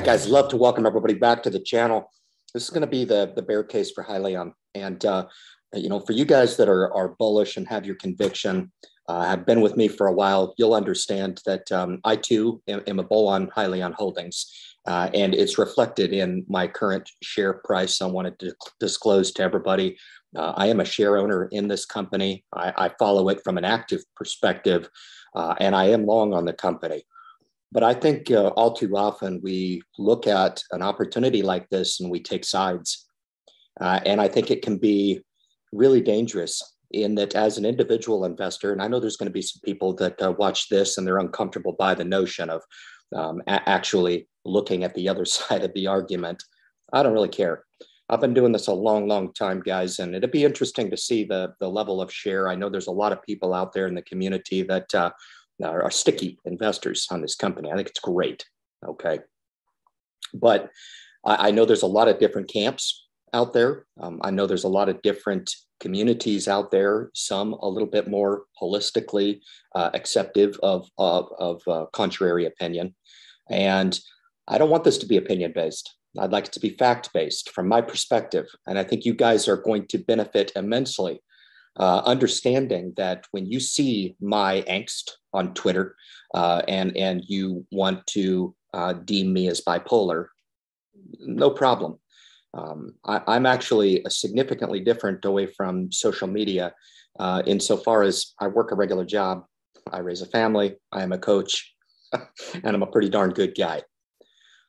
right, guys, love to welcome everybody back to the channel. This is going to be the bear case for Hyliion. And, you know, for you guys that are bullish and have your conviction, have been with me for a while, you'll understand that I, too, am a bull on Hyliion Holdings. And it's reflected in my current share price. I wanted to disclose to everybody, I am a share owner in this company. I follow it from an active perspective, and I am long on the company. But I think all too often we look at an opportunity like this and we take sides. And I think it can be really dangerous in that as an individual investor, and I know there's going to be some people that watch this and they're uncomfortable by the notion of actually looking at the other side of the argument. I don't really care. I've been doing this a long, long time, guys, and it'd be interesting to see the level of share. I know there's a lot of people out there in the community that are sticky investors on this company. I think it's great, okay? But I know there's a lot of different camps out there. I know there's a lot of different communities out there, some a little bit more holistically acceptive of contrary opinion. And I don't want this to be opinion-based. I'd like it to be fact-based from my perspective. And I think you guys are going to benefit immensely understanding that when you see my angst on Twitter and you want to deem me as bipolar, no problem. I'm actually significantly different away from social media insofar as I work a regular job, I raise a family, I am a coach, and I'm a pretty darn good guy.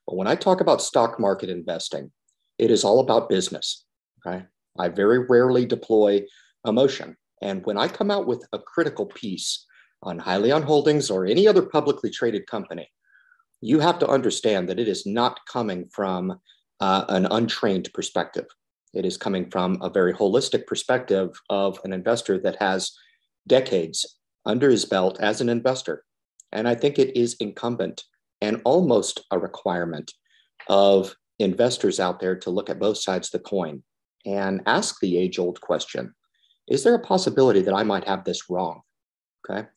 But when I talk about stock market investing, it is all about business, okay? I very rarely deploy emotion. And when I come out with a critical piece on Hyliion Holdings or any other publicly traded company, you have to understand that it is not coming from an untrained perspective. It is coming from a very holistic perspective of an investor that has decades under his belt as an investor. And I think it is incumbent and almost a requirement of investors out there to look at both sides of the coin and ask the age-old question, is there a possibility that I might have this wrong? Okay.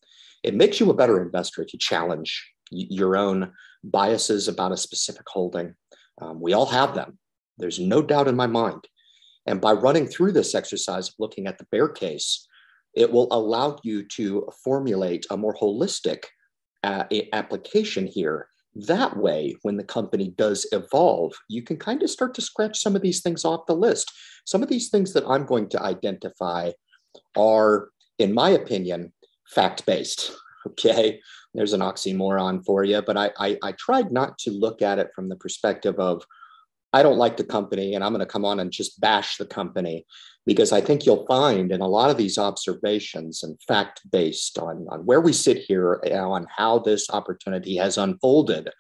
It makes you a better investor if you challenge your own biases about a specific holding. We all have them. There's no doubt in my mind. And by running through this exercise of looking at the bear case, it will allow you to formulate a more holistic application here. That way, when the company does evolve, you can kind of start to scratch some of these things off the list. Some of these things that I'm going to identify are, in my opinion, fact-based, okay? There's an oxymoron for you, but I tried not to look at it from the perspective of, I don't like the company and I'm going to come on and just bash the company, because I think you'll find in a lot of these observations and fact-based on where we sit here, on how this opportunity has unfolded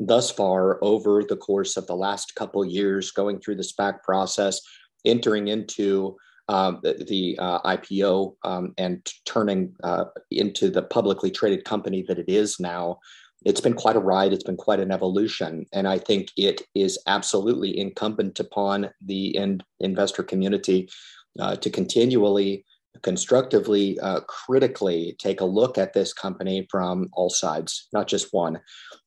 thus far over the course of the last couple of years, going through the SPAC process, entering into the IPO and turning into the publicly traded company that it is now. It's been quite a ride. It's been quite an evolution. And I think it is absolutely incumbent upon the investor community to continually, constructively, critically take a look at this company from all sides, not just one,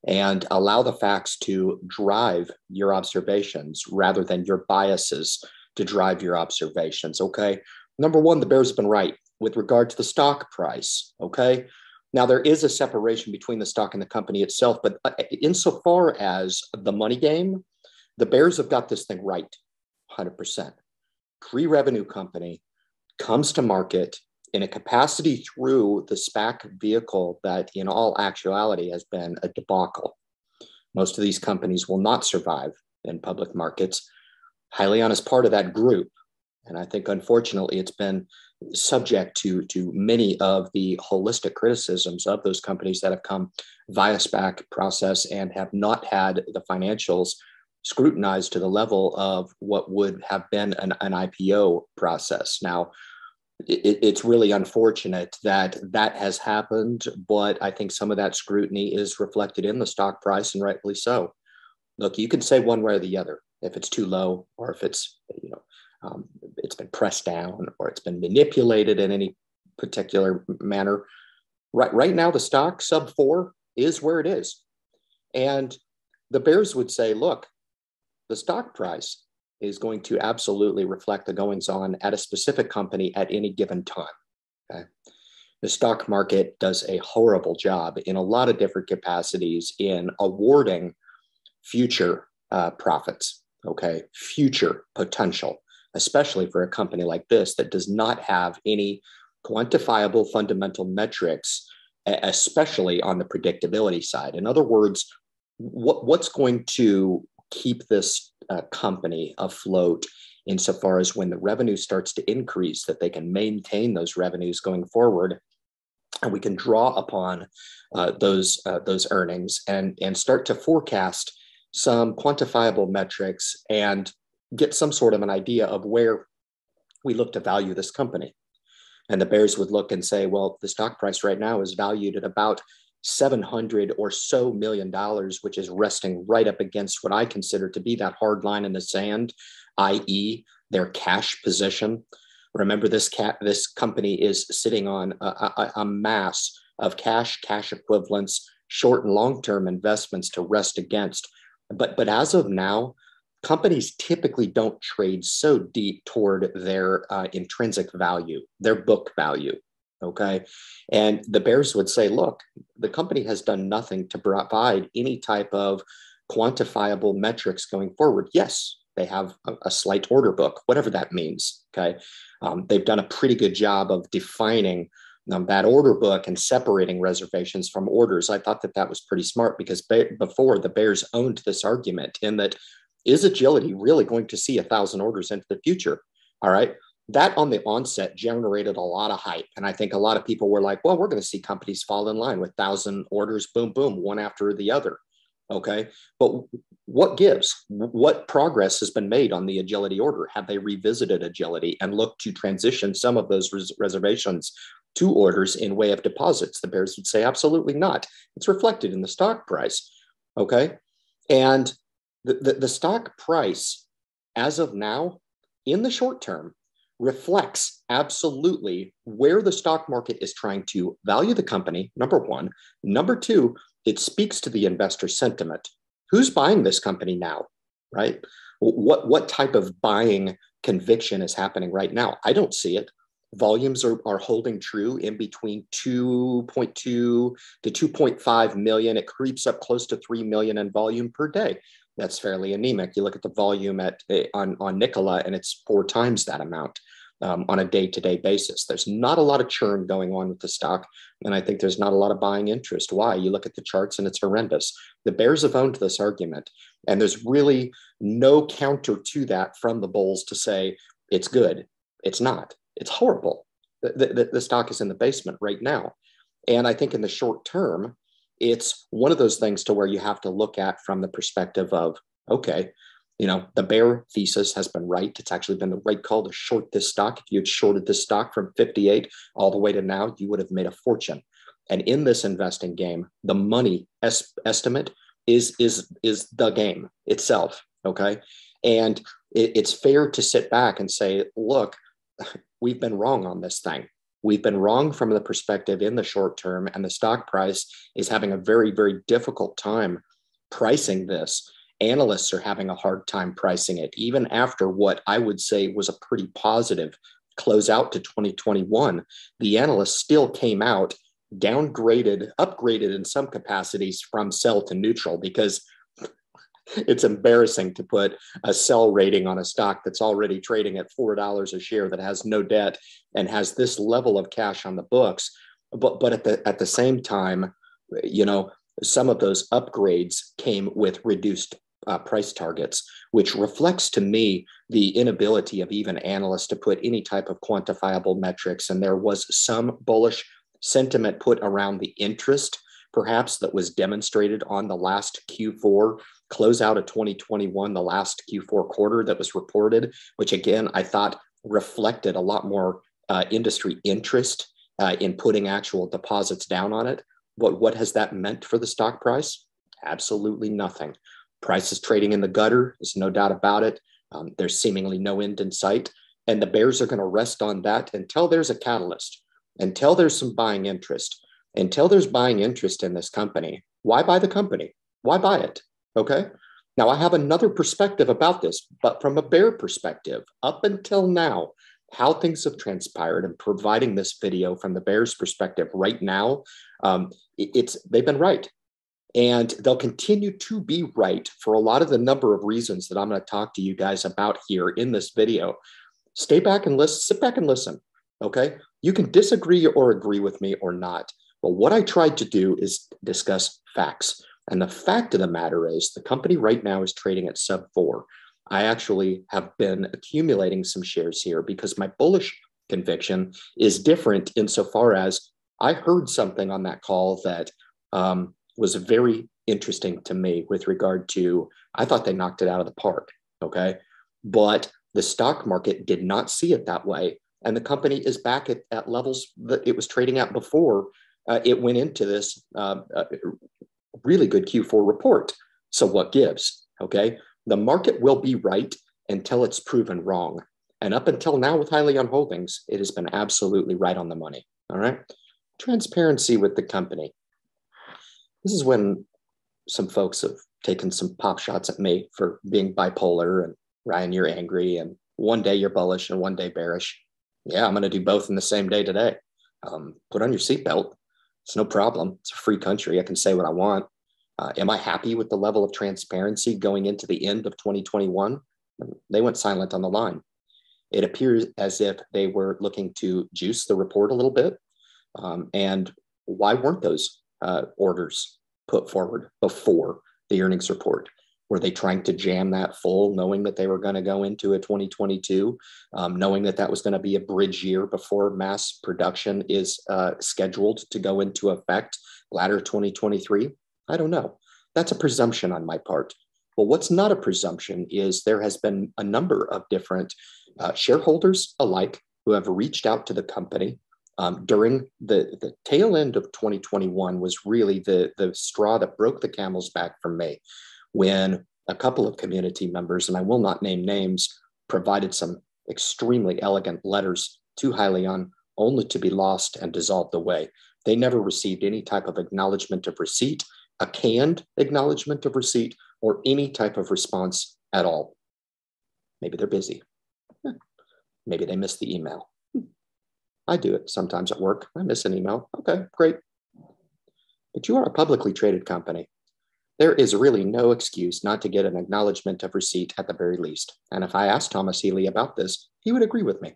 and allow the facts to drive your observations rather than your biases to drive your observations, okay? Number one, the bears have been right with regard to the stock price, okay? Now, there is a separation between the stock and the company itself, but insofar as the money game, the bears have got this thing right, 100%. Pre-revenue company comes to market in a capacity through the SPAC vehicle that in all actuality has been a debacle. Most of these companies will not survive in public markets. Hyliion is part of that group. And I think, unfortunately, it's been subject to many of the holistic criticisms of those companies that have come via SPAC process and have not had the financials scrutinized to the level of what would have been an IPO process. Now, it's really unfortunate that has happened, but I think some of that scrutiny is reflected in the stock price, and rightfully so. Look, you can say one way or the other, if it's too low or if it's, you know, it's been pressed down or it's been manipulated in any particular manner. Right now, the stock sub 4 is where it is. And the bears would say, look, the stock price is going to absolutely reflect the goings on at a specific company at any given time. Okay? The stock market does a horrible job in a lot of different capacities in awarding future profits, okay, future potential, especially for a company like this that does not have any quantifiable fundamental metrics, especially on the predictability side. In other words, what's going to keep this company afloat insofar as when the revenue starts to increase, that they can maintain those revenues going forward, and we can draw upon those earnings and start to forecast some quantifiable metrics and get some sort of an idea of where we look to value this company. And the bears would look and say, well, the stock price right now is valued at about $700 or so million, which is resting right up against what I consider to be that hard line in the sand, i.e. their cash position. Remember, this company is sitting on a mass of cash equivalents, short and long-term investments to rest against. But as of now, companies typically don't trade so deep toward their intrinsic value, their book value. Okay. And the bears would say, look, the company has done nothing to provide any type of quantifiable metrics going forward. Yes, they have a slight order book, whatever that means. Okay. They've done a pretty good job of defining that order book and separating reservations from orders. I thought that was pretty smart, because before the bears owned this argument in that, is Agility really going to see 1,000 orders into the future? All right. That on the onset generated a lot of hype. And I think a lot of people were like, well, we're going to see companies fall in line with 1,000 orders, boom, boom, one after the other. Okay. But what gives? What progress has been made on the Agility order? Have they revisited Agility and looked to transition some of those reservations to orders in way of deposits? The bears would say, absolutely not. It's reflected in the stock price. Okay. And the stock price as of now in the short term reflects absolutely where the stock market is trying to value the company, number one. Number two, it speaks to the investor sentiment. Who's buying this company now, right? What type of buying conviction is happening right now? I don't see it. Volumes are holding true in between 2.2 to 2.5 million. It creeps up close to 3 million in volume per day. That's fairly anemic. You look at the volume on Nicola, and it's 4 times that amount on a day-to-day basis. There's not a lot of churn going on with the stock, and I think there's not a lot of buying interest. Why? You look at the charts, and it's horrendous. The bears have owned this argument, and there's really no counter to that from the bulls to say it's good. It's not. It's horrible. The stock is in the basement right now, and I think in the short term, it's one of those things to where you have to look at from the perspective of, okay, you know, the bear thesis has been right. It's actually been the right call to short this stock. If you had shorted this stock from 58 all the way to now, you would have made a fortune. And in this investing game, the money estimate is the game itself. Okay. And it's fair to sit back and say, look, we've been wrong on this thing. We've been wrong from the perspective in the short term, and the stock price is having a very, very difficult time pricing this. Analysts are having a hard time pricing it, even after what I would say was a pretty positive closeout to 2021. The analysts still came out downgraded, upgraded in some capacities from sell to neutral, because it's embarrassing to put a sell rating on a stock that's already trading at $4 a share, that has no debt and has this level of cash on the books. But at the same time, you know, some of those upgrades came with reduced price targets, which reflects to me the inability of even analysts to put any type of quantifiable metrics. And there was some bullish sentiment put around the interest, perhaps, that was demonstrated on the last Q4 closeout of 2021, the last Q4 quarter that was reported, which again, I thought reflected a lot more industry interest in putting actual deposits down on it. But what has that meant for the stock price? Absolutely nothing. Price is trading in the gutter. There's no doubt about it. There's seemingly no end in sight. And the bears are going to rest on that until there's a catalyst, until there's some buying interest. Until there's buying interest in this company, why buy the company? Why buy it? Okay. Now, I have another perspective about this, but from a bear perspective, up until now, how things have transpired and providing this video from the bear's perspective right now, they've been right. And they'll continue to be right for a lot of the number of reasons that I'm going to talk to you guys about here in this video. Stay back and listen, sit back and listen, okay? You can disagree or agree with me or not. But what I tried to do is discuss facts. And the fact of the matter is the company right now is trading at sub-4. I actually have been accumulating some shares here because my bullish conviction is different insofar as I heard something on that call that was very interesting to me with regard to, I thought they knocked it out of the park, okay? But the stock market did not see it that way. And the company is back at levels that it was trading at before it went into this really good Q4 report. So what gives, okay? The market will be right until it's proven wrong. And up until now with Hyliion Holdings, it has been absolutely right on the money, all right? Transparency with the company. This is when some folks have taken some pop shots at me for being bipolar and Ryan, you're angry and one day you're bullish and one day bearish. Yeah, I'm going to do both in the same day today. Put on your seatbelt. It's no problem. It's a free country. I can say what I want. Am I happy with the level of transparency going into the end of 2021? They went silent on the line. It appears as if they were looking to juice the report a little bit. And why weren't those orders put forward before the earnings report? Were they trying to jam that full, knowing that they were going to go into a 2022, knowing that that was going to be a bridge year before mass production is scheduled to go into effect latter 2023? I don't know. That's a presumption on my part. Well, what's not a presumption is there has been a number of different shareholders alike who have reached out to the company. During the tail end of 2021 was really the straw that broke the camel's back for me, when a couple of community members, and I will not name names, provided some extremely elegant letters to Hyliion only to be lost and dissolved away. They never received any type of acknowledgement of receipt, a canned acknowledgement of receipt, or any type of response at all. Maybe they're busy. Maybe they missed the email. I do it sometimes at work. I miss an email. Okay, great. But you are a publicly traded company. There is really no excuse not to get an acknowledgement of receipt at the very least. And if I asked Thomas Healy about this, he would agree with me.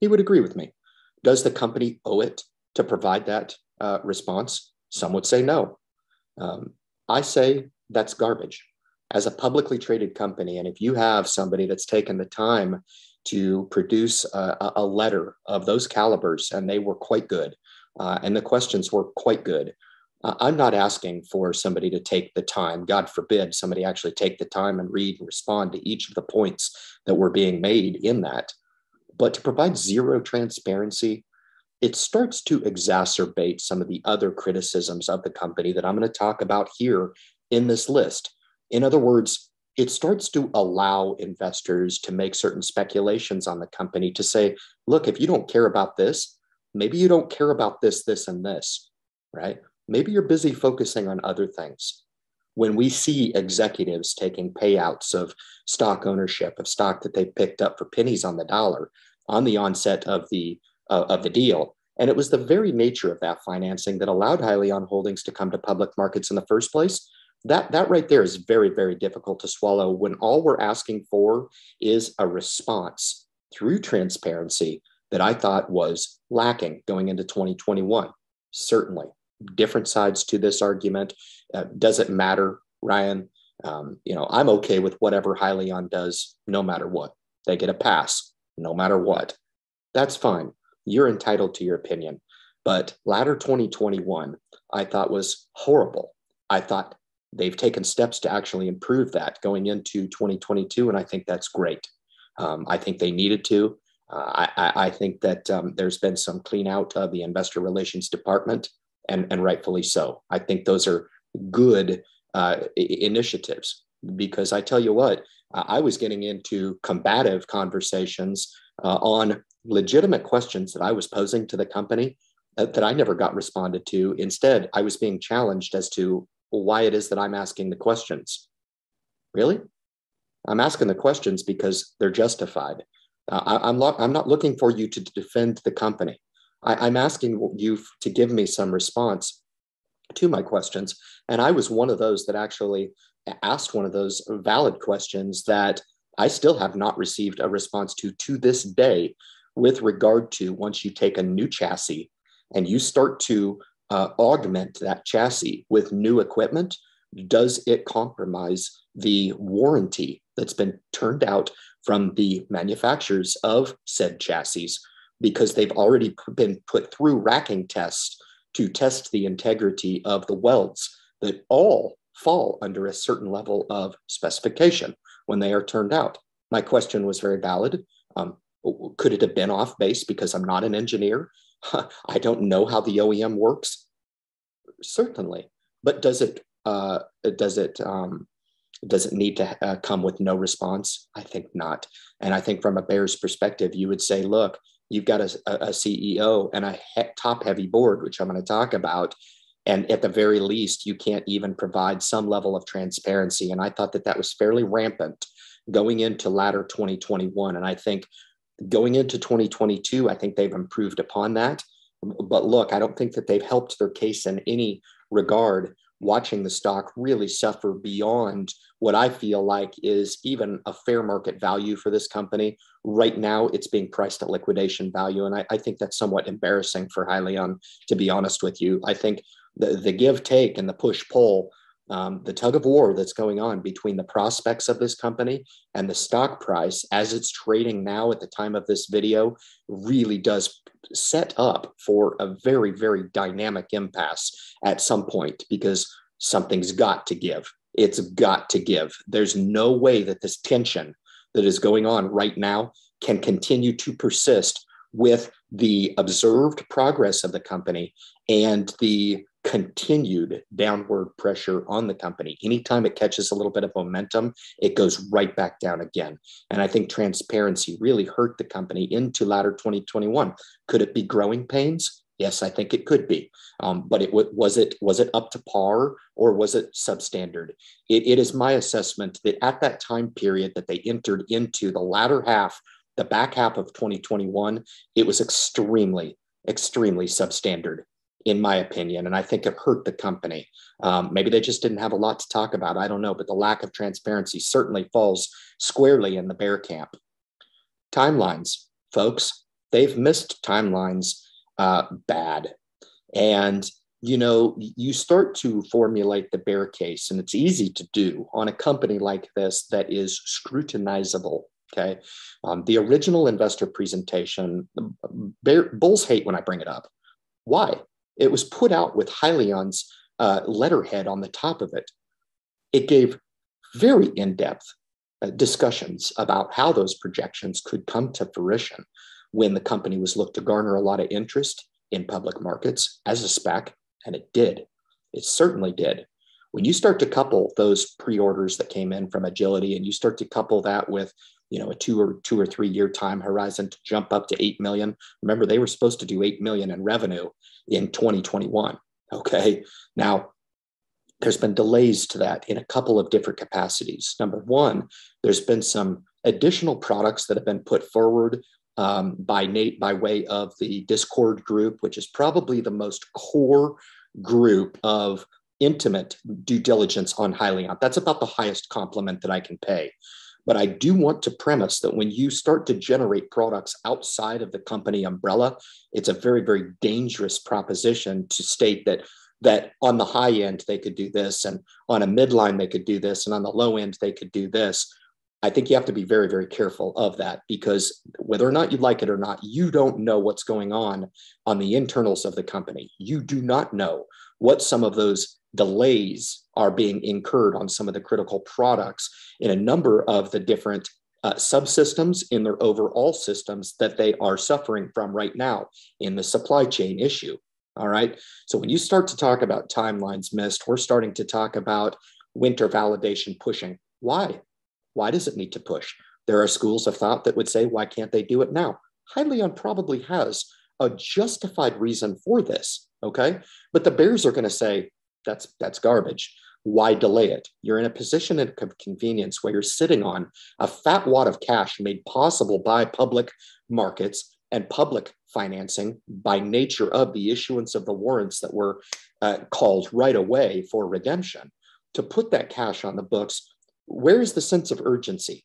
He would agree with me. Does the company owe it to provide that response? Some would say no. I say that's garbage. As a publicly traded company, and if you have somebody that's taken the time to produce a letter of those calibers, and they were quite good, and the questions were quite good, I'm not asking for somebody to take the time, God forbid, somebody actually take the time and read and respond to each of the points that were being made in that. But to provide zero transparency, it starts to exacerbate some of the other criticisms of the company that I'm going to talk about here in this list. In other words, it starts to allow investors to make certain speculations on the company to say, look, if you don't care about this, maybe you don't care about this, this, and this, right? Maybe you're busy focusing on other things. When we see executives taking payouts of stock ownership, of stock that they picked up for pennies on the dollar on the onset of the deal, and it was the very nature of that financing that allowed Hyliion Holdings to come to public markets in the first place, that right there is very, very difficult to swallow when all we're asking for is a response through transparency that I thought was lacking going into 2021, certainly. Different sides to this argument. Doesn't matter, Ryan. I'm okay with whatever Hyliion does, no matter what. They get a pass, no matter what. That's fine. You're entitled to your opinion. But latter 2021, I thought was horrible. I thought they've taken steps to actually improve that going into 2022, and I think that's great. I think they needed to. I think that there's been some clean out of the investor relations department. And rightfully so. I think those are good initiatives, because I tell you what, I was getting into combative conversations on legitimate questions that I was posing to the company that I never got responded to. Instead, I was being challenged as to why it is that I'm asking the questions. Really? I'm asking the questions because they're justified. I'm not looking for you to defend the company. I'm asking you to give me some response to my questions. And I was one of those that actually asked one of those valid questions that I still have not received a response to this day, with regard to once you take a new chassis and you start to augment that chassis with new equipment, does it compromise the warranty that's been turned out from the manufacturers of said chassis, because they've already been put through racking tests to test the integrity of the welds that all fall under a certain level of specification when they are turned out? My question was very valid. Could it have been off base because I'm not an engineer? I don't know how the OEM works. Certainly, but does it need to come with no response? I think not. And I think from a bear's perspective, you would say, look, you've got a CEO and a top-heavy board, which I'm going to talk about. And at the very least, you can't even provide some level of transparency. And I thought that that was fairly rampant going into latter 2021. And I think going into 2022, I think they've improved upon that. But look, I don't think that they've helped their case in any regard, watching the stock really suffer beyond what I feel like is even a fair market value for this company. Right now, it's being priced at liquidation value. And I think that's somewhat embarrassing for Hyliion, to be honest with you. I think the give take and the push pull, the tug of war that's going on between the prospects of this company and the stock price as it's trading now at the time of this video, really does set up for a very, very dynamic impasse at some point, because something's got to give. It's got to give. There's no way that this tension that is going on right now can continue to persist with the observed progress of the company and the continued downward pressure on the company. Anytime it catches a little bit of momentum, it goes right back down again. And I think transparency really hurt the company into latter 2021. Could it be growing pains? Yes, I think it could be. But was it up to par, or was it substandard? It is my assessment that at that time period that they entered into, the latter half, the back half of 2021, it was extremely, extremely substandard, in my opinion. And I think it hurt the company. Maybe they just didn't have a lot to talk about. I don't know. But the lack of transparency certainly falls squarely in the bear camp. Timelines, folks, they've missed timelines bad. And, you know, you start to formulate the bear case, and it's easy to do on a company like this that is scrutinizable. Okay. The original investor presentation, bulls hate when I bring it up. Why? It was put out with Hyliion's letterhead on the top of it. It gave very in-depth discussions about how those projections could come to fruition when the company was looked to garner a lot of interest in public markets as a SPAC, and it did. It certainly did. When you start to couple those pre-orders that came in from Agility, and you start to couple that with, you know, a two or three year time horizon to jump up to 8 million. Remember, they were supposed to do 8 million in revenue in 2021. Okay. Now, there's been delays to that in a couple of different capacities. Number one, there's been some additional products that have been put forward by Nate by way of the Discord group, which is probably the most core group of intimate due diligence on Hyliion. That's about the highest compliment that I can pay. But I do want to premise that when you start to generate products outside of the company umbrella, it's a very, very dangerous proposition to state that on the high end, they could do this, and on a midline, they could do this, and on the low end, they could do this. I think you have to be very, very careful of that, because whether or not you like it or not, you don't know what's going on the internals of the company. You do not know what some of those delays are being incurred on some of the critical products in a number of the different subsystems in their overall systems that they are suffering from right now in the supply chain issue. All right. So when you start to talk about timelines missed, we're starting to talk about winter validation pushing. Why? Why does it need to push? There are schools of thought that would say, why can't they do it now? Hyliion probably has a justified reason for this. Okay. But the bears are going to say, that's garbage. why delay it? You're in a position of convenience where you're sitting on a fat wad of cash made possible by public markets and public financing by nature of the issuance of the warrants that were called right away for redemption. To put that cash on the books, where is the sense of urgency?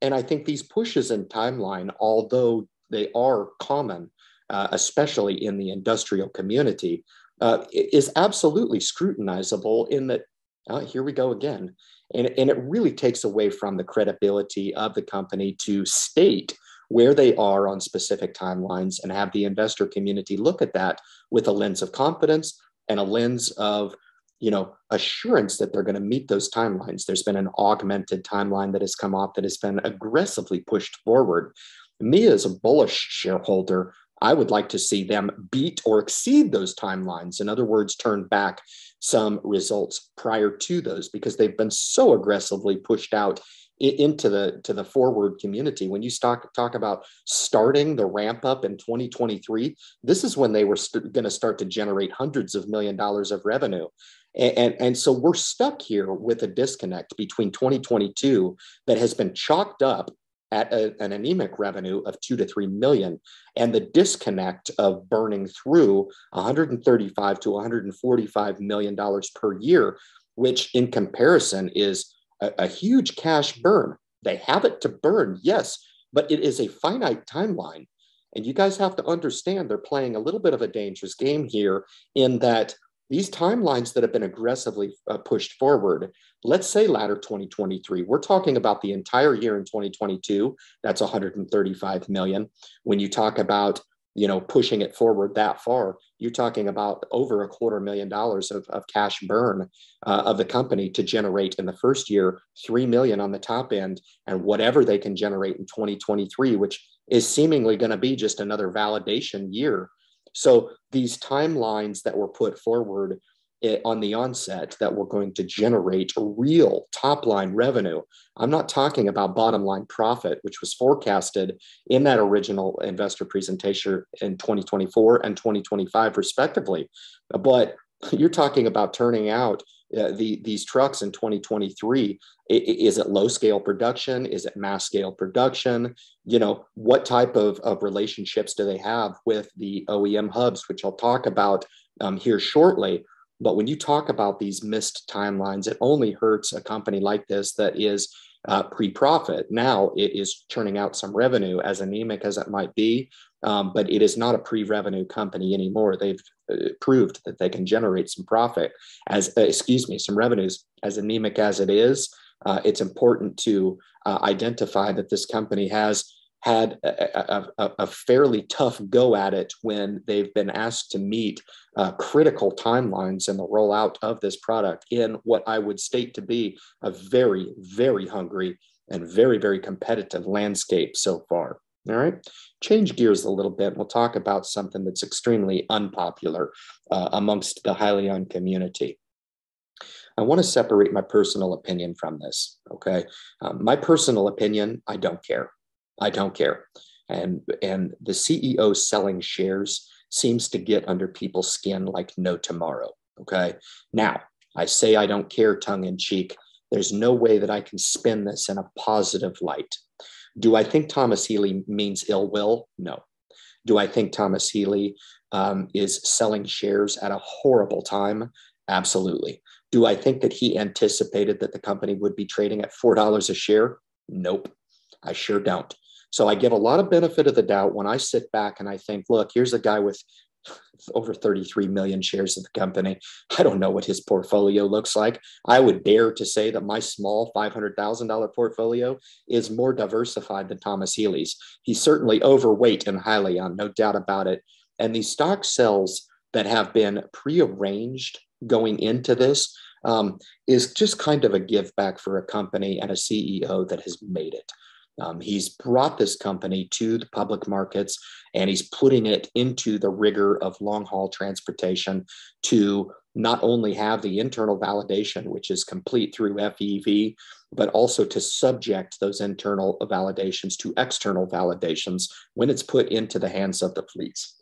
And I think these pushes in timeline, although they are common, especially in the industrial community, is absolutely scrutinizable in that, here we go again. And it really takes away from the credibility of the company to state where they are on specific timelines and have the investor community look at that with a lens of confidence and a lens of, you know, assurance that they're going to meet those timelines. There's been an augmented timeline that has come up that has been aggressively pushed forward. Me as a bullish shareholder, I would like to see them beat or exceed those timelines. In other words, turn back some results prior to those, because they've been so aggressively pushed out into the forward community. When you talk about starting the ramp up in 2023, this is when they were going to start to generate hundreds of million dollars of revenue. And so we're stuck here with a disconnect between 2022 that has been chalked up at an anemic revenue of 2 to 3 million, and the disconnect of burning through $135 to $145 million per year, which in comparison is a huge cash burn. They have it to burn, yes, but it is a finite timeline. And you guys have to understand they're playing a little bit of a dangerous game here in that these timelines that have been aggressively pushed forward, let's say latter 2023, we're talking about the entire year in 2022, that's 135 million. When you talk about, you know, pushing it forward that far, you're talking about over $250,000 of cash burn of the company to generate in the first year, 3 million on the top end, and whatever they can generate in 2023, which is seemingly going to be just another validation year. So these timelines that were put forward on the onset that were going to generate real top line revenue, I'm not talking about bottom line profit, which was forecasted in that original investor presentation in 2024 and 2025 respectively. But you're talking about turning out these trucks in 2023. Is it low scale production? Is it mass scale production? You know, what type of relationships do they have with the OEM hubs, which I'll talk about here shortly. But when you talk about these missed timelines, it only hurts a company like this that is pre-profit. Now it is churning out some revenue, as anemic as it might be, but it is not a pre-revenue company anymore. They've proved that they can generate some profit some revenues. As anemic as it is, it's important to identify that this company has had a fairly tough go at it when they've been asked to meet critical timelines in the rollout of this product in what I would state to be a very, very hungry and very, very competitive landscape so far. All right, change gears a little bit. We'll talk about something that's extremely unpopular amongst the Hyliion community. I want to separate my personal opinion from this, okay? My personal opinion, I don't care. I don't care. And the CEO selling shares seems to get under people's skin like no tomorrow. Okay. Now, I say I don't care tongue in cheek. There's no way that I can spin this in a positive light. Do I think Thomas Healy means ill will? No. Do I think Thomas Healy is selling shares at a horrible time? Absolutely. Do I think that he anticipated that the company would be trading at $4 a share? Nope. I sure don't. So I give a lot of benefit of the doubt when I sit back and I think, look, here's a guy with over 33 million shares of the company. I don't know what his portfolio looks like. I would dare to say that my small $500,000 portfolio is more diversified than Thomas Healy's. He's certainly overweight in Hyliion, no doubt about it. And these stock sales that have been prearranged going into this is just kind of a give back for a company and a CEO that has made it. He's brought this company to the public markets, and he's putting it into the rigor of long-haul transportation to not only have the internal validation, which is complete through FEV, but also to subject those internal validations to external validations when it's put into the hands of the fleets.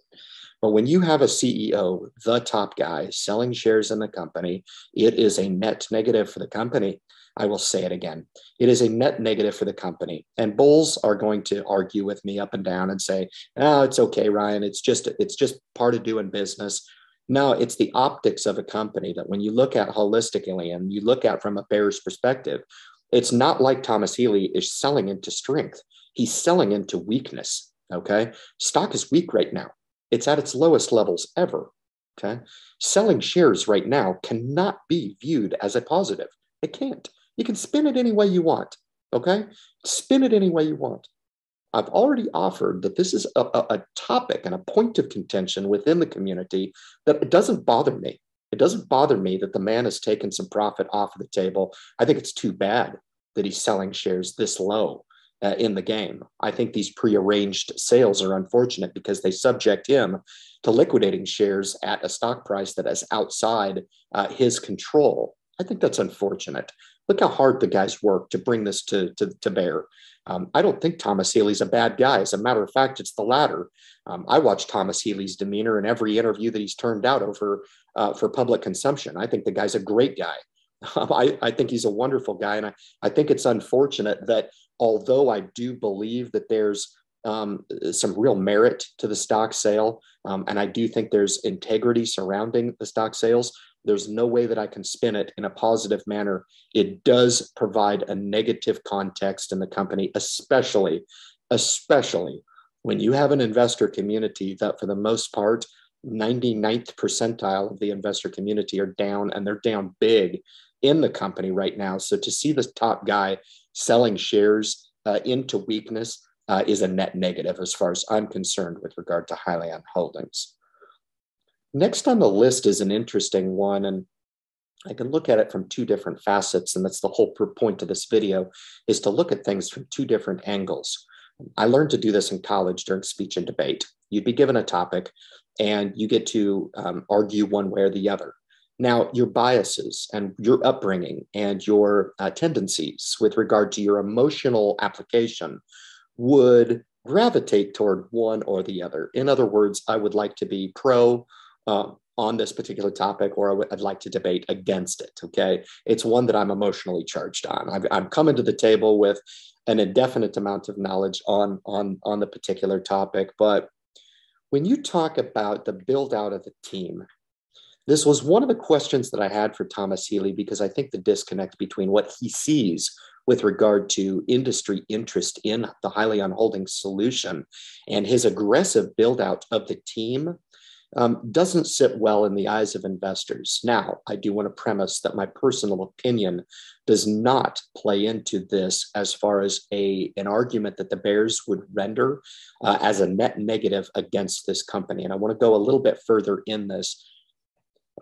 But when you have a CEO, the top guy, selling shares in the company, it is a net negative for the company. I will say it again. It is a net negative for the company. And bulls are going to argue with me up and down and say, oh, it's okay, Ryan. It's just part of doing business. No, it's the optics of a company that when you look at holistically and you look at from a bear's perspective, it's not like Thomas Healy is selling into strength. He's selling into weakness. Okay. Stock is weak right now. It's at its lowest levels ever. Okay. Selling shares right now cannot be viewed as a positive. It can't. You can spin it any way you want, okay? Spin it any way you want. I've already offered that this is a topic and a point of contention within the community that it doesn't bother me. It doesn't bother me that the man has taken some profit off of the table. I think it's too bad that he's selling shares this low in the game. I think these prearranged sales are unfortunate because they subject him to liquidating shares at a stock price that is outside his control. I think that's unfortunate. Look how hard the guys work to bring this to bear. I don't think Thomas Healy's a bad guy. As a matter of fact, it's the latter. I watch Thomas Healy's demeanor in every interview that he's turned out over for public consumption. I think the guy's a great guy. I think he's a wonderful guy. And I think it's unfortunate that although I do believe that there's some real merit to the stock sale, and I do think there's integrity surrounding the stock sales, there's no way that I can spin it in a positive manner. It does provide a negative context in the company, especially when you have an investor community that for the most part, 99th percentile of the investor community are down, and they're down big in the company right now. So to see this top guy selling shares into weakness is a net negative as far as I'm concerned with regard to Hyliion Holdings. Next on the list is an interesting one, and I can look at it from two different facets, and that's the whole point of this video, is to look at things from two different angles. I learned to do this in college during speech and debate. You'd be given a topic, and you get to argue one way or the other. Now, your biases and your upbringing and your tendencies with regard to your emotional application would gravitate toward one or the other. In other words, I would like to be pro on this particular topic, or I'd like to debate against it, okay? It's one that I'm emotionally charged on. I'm coming to the table with an indefinite amount of knowledge on the particular topic. But when you talk about the build out of the team, this was one of the questions that I had for Thomas Healy, because I think the disconnect between what he sees with regard to industry interest in the Hyliion Holdings solution and his aggressive build out of the team doesn't sit well in the eyes of investors. Now, I do want to premise that my personal opinion does not play into this as far as an argument that the bears would render as a net negative against this company. And I want to go a little bit further in this.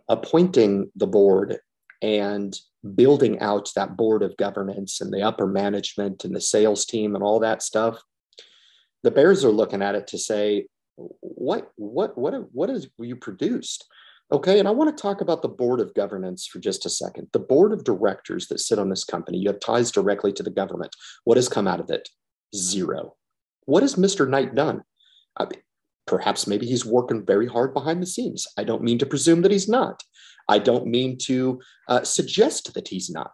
Appointing the board and building out that board of governance and the upper management and the sales team and all that stuff, the bears are looking at it to say, what have you produced? Okay, and I want to talk about the board of governance for just a second. The board of directors that sit on this company, you have ties directly to the government. What has come out of it? Zero. What has Mr. Knight done? Perhaps maybe he's working very hard behind the scenes. I don't mean to presume that he's not. I don't mean to suggest that he's not.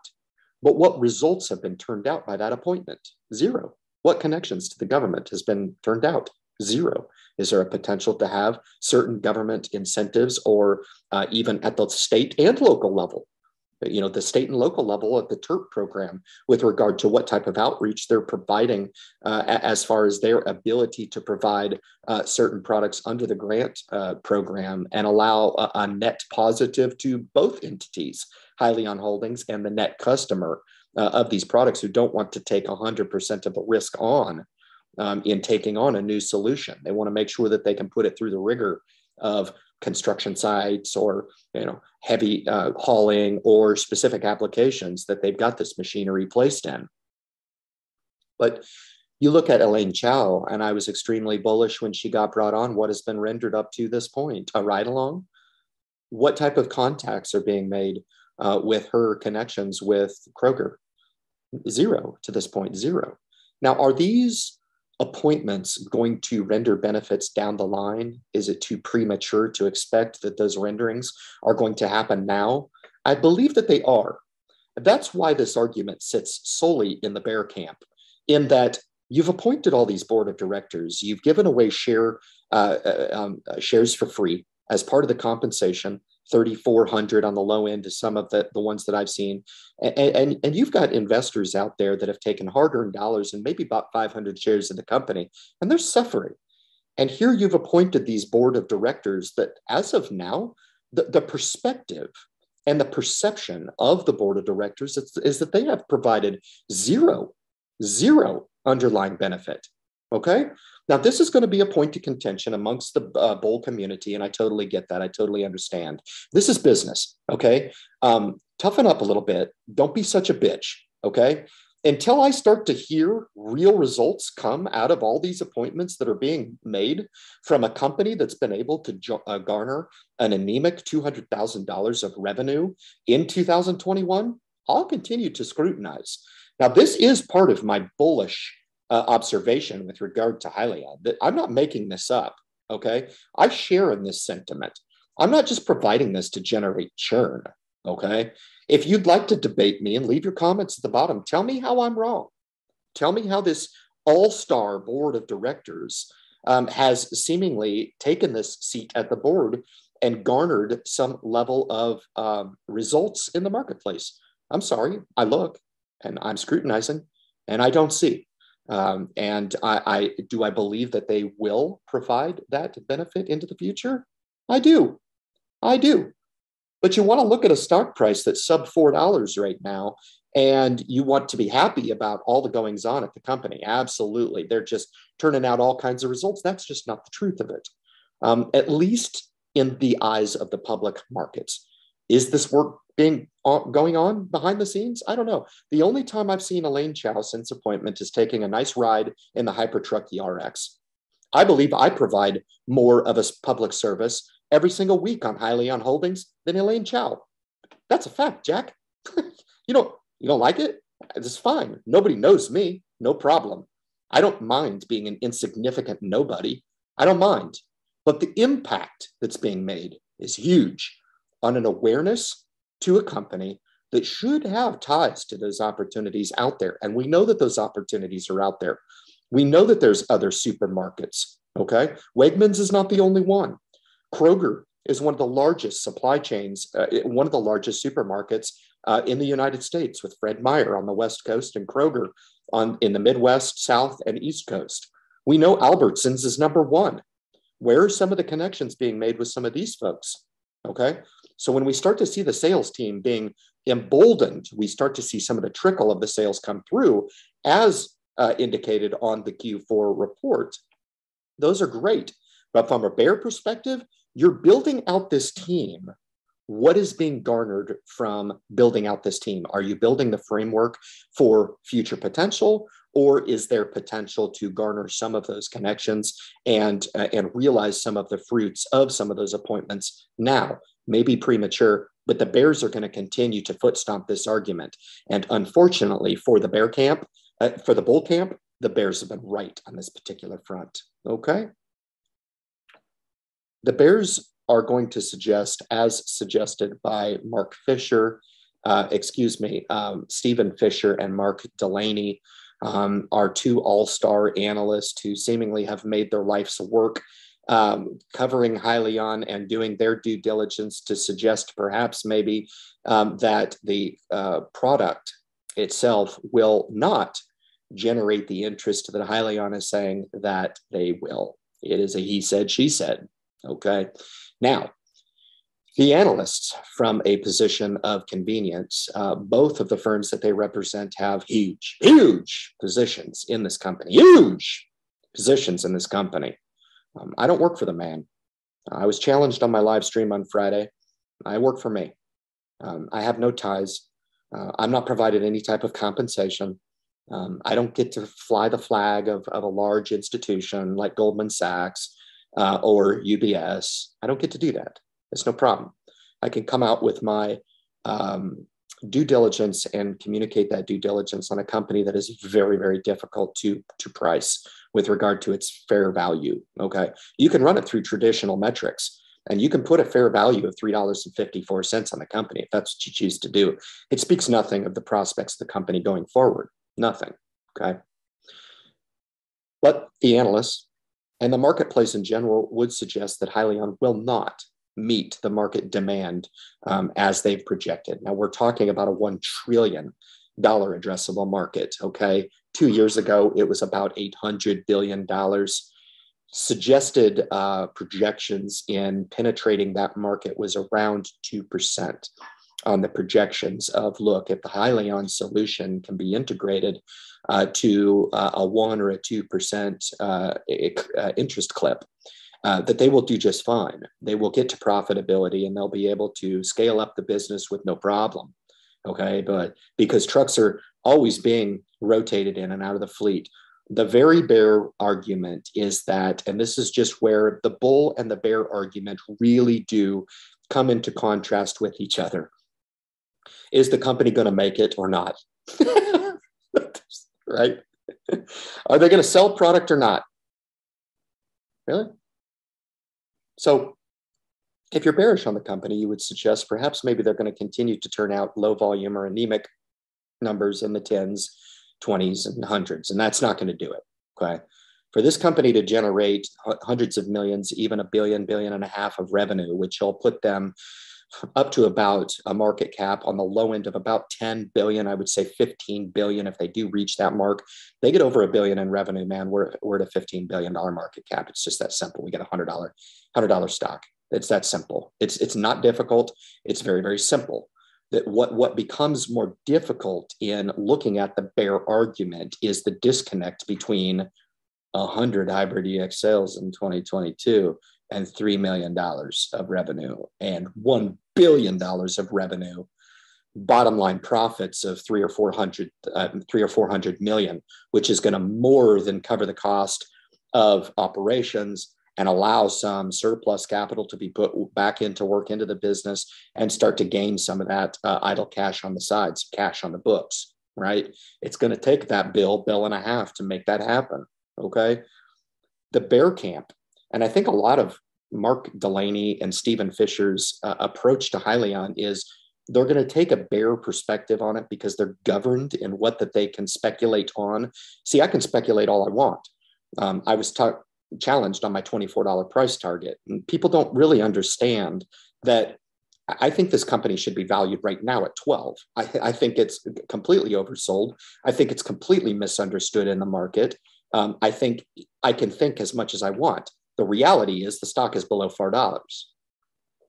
But what results have been turned out by that appointment? Zero. What connections to the government has been turned out? Zero. Is there a potential to have certain government incentives, or even at the state and local level? You know, the state and local level at the TERP program with regard to what type of outreach they're providing as far as their ability to provide certain products under the grant program and allow a net positive to both entities, Hyliion Holdings and the net customer of these products, who don't want to take 100% of the risk on in taking on a new solution. They want to make sure that they can put it through the rigor of construction sites, or heavy hauling, or specific applications that they've got this machinery placed in. But you look at Elaine Chao, and I was extremely bullish when she got brought on. What has been rendered up to this point? A ride along? What type of contacts are being made with her connections with Kroger? Zero to this point, zero. Now, are these appointments going to render benefits down the line? Is it too premature to expect that those renderings are going to happen now? I believe that they are. That's why this argument sits solely in the bear camp, in that you've appointed all these board of directors, you've given away shares for free as part of the compensation, 3,400 on the low end to some of the ones that I've seen. And you've got investors out there that have taken hard-earned dollars and maybe bought 500 shares in the company, and they're suffering. And here you've appointed these board of directors that, as of now, the perspective and the perception of the board of directors is that they have provided zero underlying benefit. Okay. Now, this is going to be a point of contention amongst the bull community, and I totally get that. I totally understand. This is business, okay? Toughen up a little bit. Don't be such a bitch, okay? Until I start to hear real results come out of all these appointments that are being made from a company that's been able to garner an anemic $200,000 of revenue in 2021, I'll continue to scrutinize. Now, this is part of my bullish observation with regard to Hyliion, that I'm not making this up, okay? I share in this sentiment. I'm not just providing this to generate churn, okay? If you'd like to debate me and leave your comments at the bottom, tell me how I'm wrong. Tell me how this all-star board of directors has seemingly taken this seat at the board and garnered some level of results in the marketplace. I'm sorry, I look and I'm scrutinizing and I don't see. And I believe that they will provide that benefit into the future? I do. But you want to look at a stock price that's sub $4 right now, and you want to be happy about all the goings on at the company. Absolutely. They're just turning out all kinds of results. That's just not the truth of it, at least in the eyes of the public markets. Is this work going on behind the scenes? I don't know. The only time I've seen Elaine Chao since appointment is taking a nice ride in the HyperTruck ERX. I believe I provide more of a public service every single week on Hyliion Holdings than Elaine Chao. That's a fact, Jack. You don't like it? It's fine. Nobody knows me. No problem. I don't mind being an insignificant nobody. I don't mind. But the impact that's being made is huge on an awareness to a company that should have ties to those opportunities out there. And we know that those opportunities are out there. We know that there's other supermarkets, okay? Wegmans is not the only one. Kroger is one of the largest supply chains, one of the largest supermarkets in the United States, with Fred Meyer on the West Coast and Kroger in the Midwest, South, and East Coast. We know Albertsons is number one. Where are some of the connections being made with some of these folks, okay? So when we start to see the sales team being emboldened, we start to see some of the trickle of the sales come through, as indicated on the Q4 report. Those are great. But from a bear perspective, you're building out this team. What is being garnered from building out this team? Are you building the framework for future potential, or is there potential to garner some of those connections and realize some of the fruits of some of those appointments now? Maybe premature, but the bears are going to continue to foot stomp this argument. And unfortunately for the bear camp, for the bull camp, the bears have been right on this particular front, okay? The bears are going to suggest, as suggested by Stephen Fisher and Mark Delaney, our two all-star analysts who seemingly have made their life's work covering Hyliion and doing their due diligence to suggest perhaps maybe that the product itself will not generate the interest that Hyliion is saying that they will. It is a he said, she said, okay? Now, the analysts, from a position of convenience, both of the firms that they represent have huge positions in this company, I don't work for the man. I was challenged on my live stream on Friday. I work for me. I have no ties. I'm not provided any type of compensation. I don't get to fly the flag of a large institution like Goldman Sachs or UBS. I don't get to do that. It's no problem. I can come out with my due diligence and communicate that due diligence on a company that is very, very difficult to price with regard to its fair value, okay? You can run it through traditional metrics, and you can put a fair value of $3.54 on the company if that's what you choose to do. It speaks nothing of the prospects of the company going forward, nothing, okay? But the analysts and the marketplace in general would suggest that Hyliion will not meet the market demand as they've projected. Now, we're talking about a $1 trillion addressable market, okay? 2 years ago, it was about $800 billion. Suggested projections in penetrating that market was around 2% on the projections of, look, if the Hyliion solution can be integrated to a 1% or a 2% interest clip, that they will do just fine. They will get to profitability and they'll be able to scale up the business with no problem, okay? But because trucks are always being rotated in and out of the fleet, the very bear argument is that, and this is just where the bull and the bear argument really do come into contrast with each other. Is the company going to make it or not? Right? Are they going to sell product or not? Really? So if you're bearish on the company, you would suggest perhaps maybe they're going to continue to turn out low volume or anemic numbers in the tens, 20s and hundreds, and that's not going to do it. Okay, for this company to generate hundreds of millions, even $1 billion, $1.5 billion of revenue, which will put them up to about a market cap on the low end of about 10 billion, I would say 15 billion if they do reach that mark. They get over $1 billion in revenue, man, we're at a $15 billion market cap. It's just that simple. We get $100 stock. It's that simple. It's not difficult. It's very, very simple. That what becomes more difficult in looking at the bear argument is the disconnect between 100 hybrid EX sales in 2022 and $3 million of revenue and $1 billion of revenue, bottom line profits of $300 or $400 million, which is going to more than cover the cost of operations and allow some surplus capital to be put back into work into the business and start to gain some of that idle cash on the sides, cash on the books, right? It's going to take that $1.5 billion to make that happen, okay? The bear camp, and I think a lot of Mark Delaney and Stephen Fisher's approach to Hyliion is they're going to take a bear perspective on it because they're governed in what that they can speculate on. See, I can speculate all I want. I was challenged on my $24 price target. And people don't really understand that I think this company should be valued right now at 12. I think it's completely oversold. I think it's completely misunderstood in the market. I think I can think as much as I want. The reality is the stock is below $4,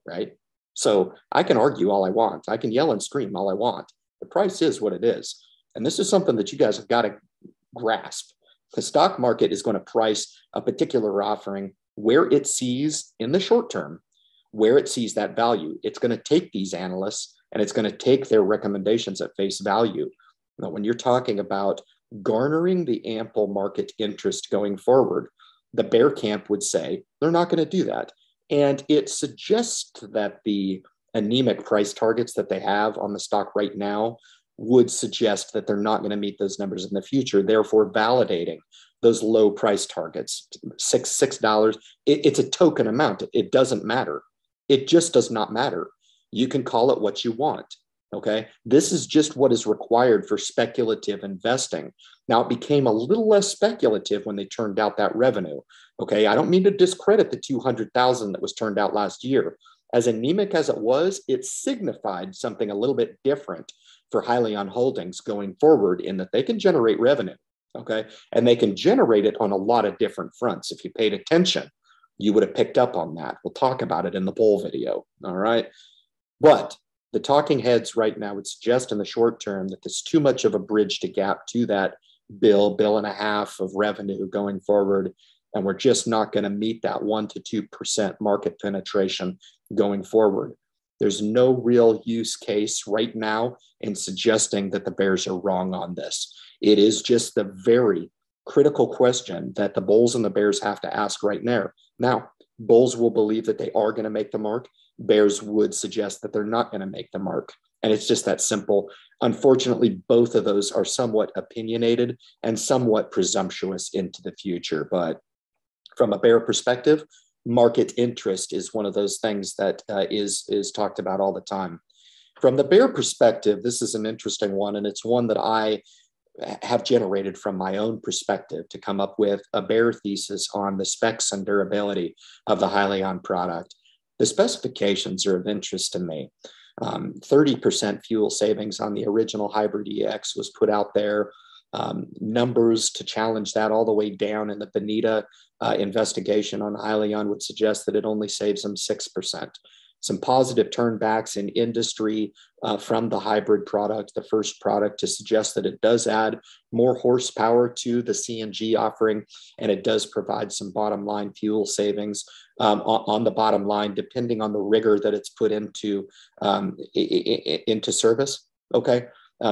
right? So I can argue all I want. I can yell and scream all I want. The price is what it is. And this is something that you guys have got to grasp. The stock market is going to price a particular offering where it sees in the short term, where it sees that value. It's going to take these analysts and it's going to take their recommendations at face value. Now, when you're talking about garnering the ample market interest going forward, the bear camp would say they're not going to do that. And it suggests that the anemic price targets that they have on the stock right now would suggest that they're not going to meet those numbers in the future, therefore validating those low price targets. $6. It's a token amount. It doesn't matter. It just does not matter. You can call it what you want. Okay. This is just what is required for speculative investing. Now it became a little less speculative when they turned out that revenue. Okay. I don't mean to discredit the 200,000 that was turned out last year. As anemic as it was, it signified something a little bit different for Hyliion Holdings going forward in that they can generate revenue, okay? And they can generate it on a lot of different fronts. If you paid attention, you would have picked up on that. We'll talk about it in the poll video, all right? But the talking heads right now would suggest in the short term that there's too much of a bridge to gap to that $1.5 billion of revenue going forward, and we're just not going to meet that 1% to 2% market penetration going forward. There's no real use case right now in suggesting that the bears are wrong on this. It is just the very critical question that the bulls and the bears have to ask right now. Now, bulls will believe that they are going to make the mark. Bears would suggest that they're not going to make the mark. And it's just that simple. Unfortunately, both of those are somewhat opinionated and somewhat presumptuous into the future. But from a bear perspective, market interest is one of those things that is talked about all the time. From the bear perspective, this is an interesting one, and it's one that I have generated from my own perspective to come up with a bear thesis on the specs and durability of the Hyliion product. The specifications are of interest to me. 30% fuel savings on the original hybrid EX was put out there. Numbers to challenge that all the way down in the Bonita investigation on Hyliion would suggest that it only saves them 6%. Some positive turnbacks in industry from the hybrid product, the first product, to suggest that it does add more horsepower to the CNG offering, and it does provide some bottom line fuel savings on the bottom line, depending on the rigor that it's put into service. Okay.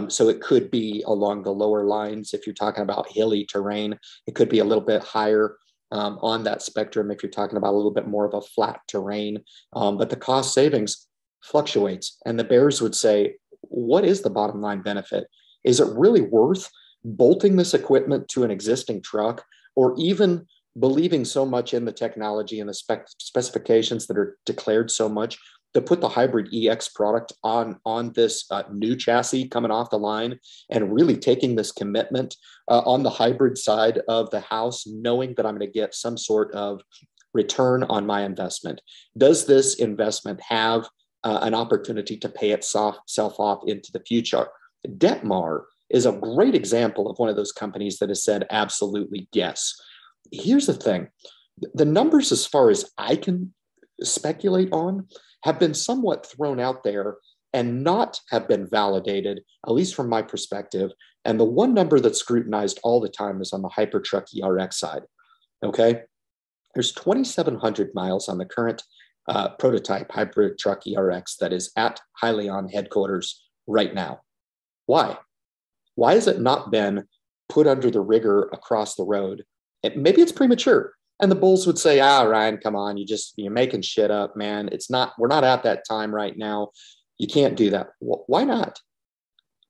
So it could be along the lower lines. If you're talking about hilly terrain, it could be a little bit higher on that spectrum if you're talking about a little bit more of a flat terrain. But the cost savings fluctuates. And the bears would say, what is the bottom line benefit? Is it really worth bolting this equipment to an existing truck, or even believing so much in the technology and the specifications that are declared so much to put the hybrid EX product on this new chassis coming off the line, and really taking this commitment on the hybrid side of the house, knowing that I'm going to get some sort of return on my investment? Does this investment have an opportunity to pay itself off into the future? Detmar is a great example of one of those companies that has said, absolutely, yes. Here's the thing. The numbers, as far as I can speculate on, have been somewhat thrown out there and not have been validated, at least from my perspective. And the one number that's scrutinized all the time is on the HyperTruck ERX side, okay? There's 2,700 miles on the current prototype HyperTruck ERX that is at Hyliion headquarters right now. Why? Why has it not been put under the rigor across the road? Maybe it's premature. And the bulls would say, Ryan, come on, you're making shit up, man. We're not at that time right now. You can't do that. Why not?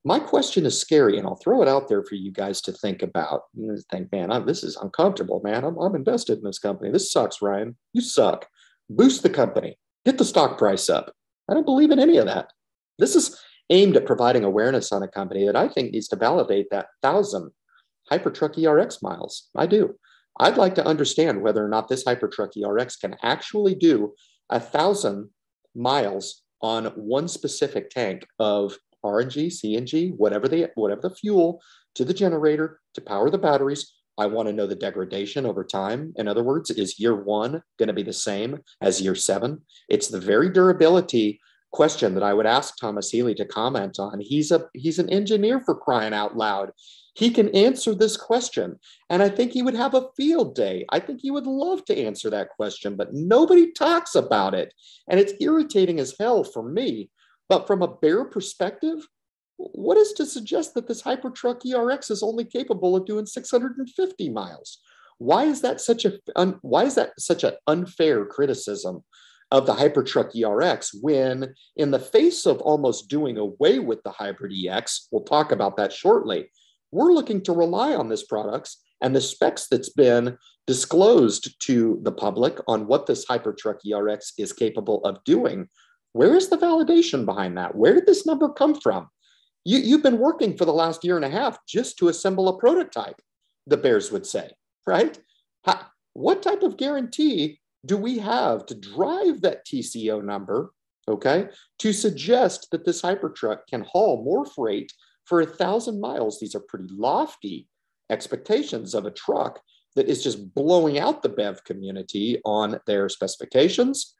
My question is scary, and I'll throw it out there for you guys to think about. You think, man, this is uncomfortable, man. I'm invested in this company. This sucks, Ryan. You suck. Boost the company. Get the stock price up. I don't believe in any of that. This is aimed at providing awareness on a company that I think needs to validate that 1,000 HyperTruck ERX miles. I do. I'd like to understand whether or not this HyperTruck ERX can actually do 1,000 miles on one specific tank of RNG, CNG, whatever the fuel, to the generator, to power the batteries. I want to know the degradation over time. In other words, is year one going to be the same as year seven? It's the very durability question that I would ask Thomas Healy to comment on. He's an engineer, for crying out loud. He can answer this question, and I think he would have a field day. I think he would love to answer that question, but nobody talks about it, and it's irritating as hell for me. But from a bear perspective, what is to suggest that this HyperTruck ERX is only capable of doing 650 miles? Why is that such a unfair criticism of the HyperTruck ERX, when in the face of almost doing away with the hybrid EX, we'll talk about that shortly, we're looking to rely on this product and the specs that's been disclosed to the public on what this HyperTruck ERX is capable of doing. Where is the validation behind that? Where did this number come from? You've been working for the last year and a half just to assemble a prototype, the bears would say, right? What type of guarantee do we have to drive that TCO number, okay, to suggest that this HyperTruck can haul more freight for 1,000 miles? These are pretty lofty expectations of a truck that is just blowing out the BEV community on their specifications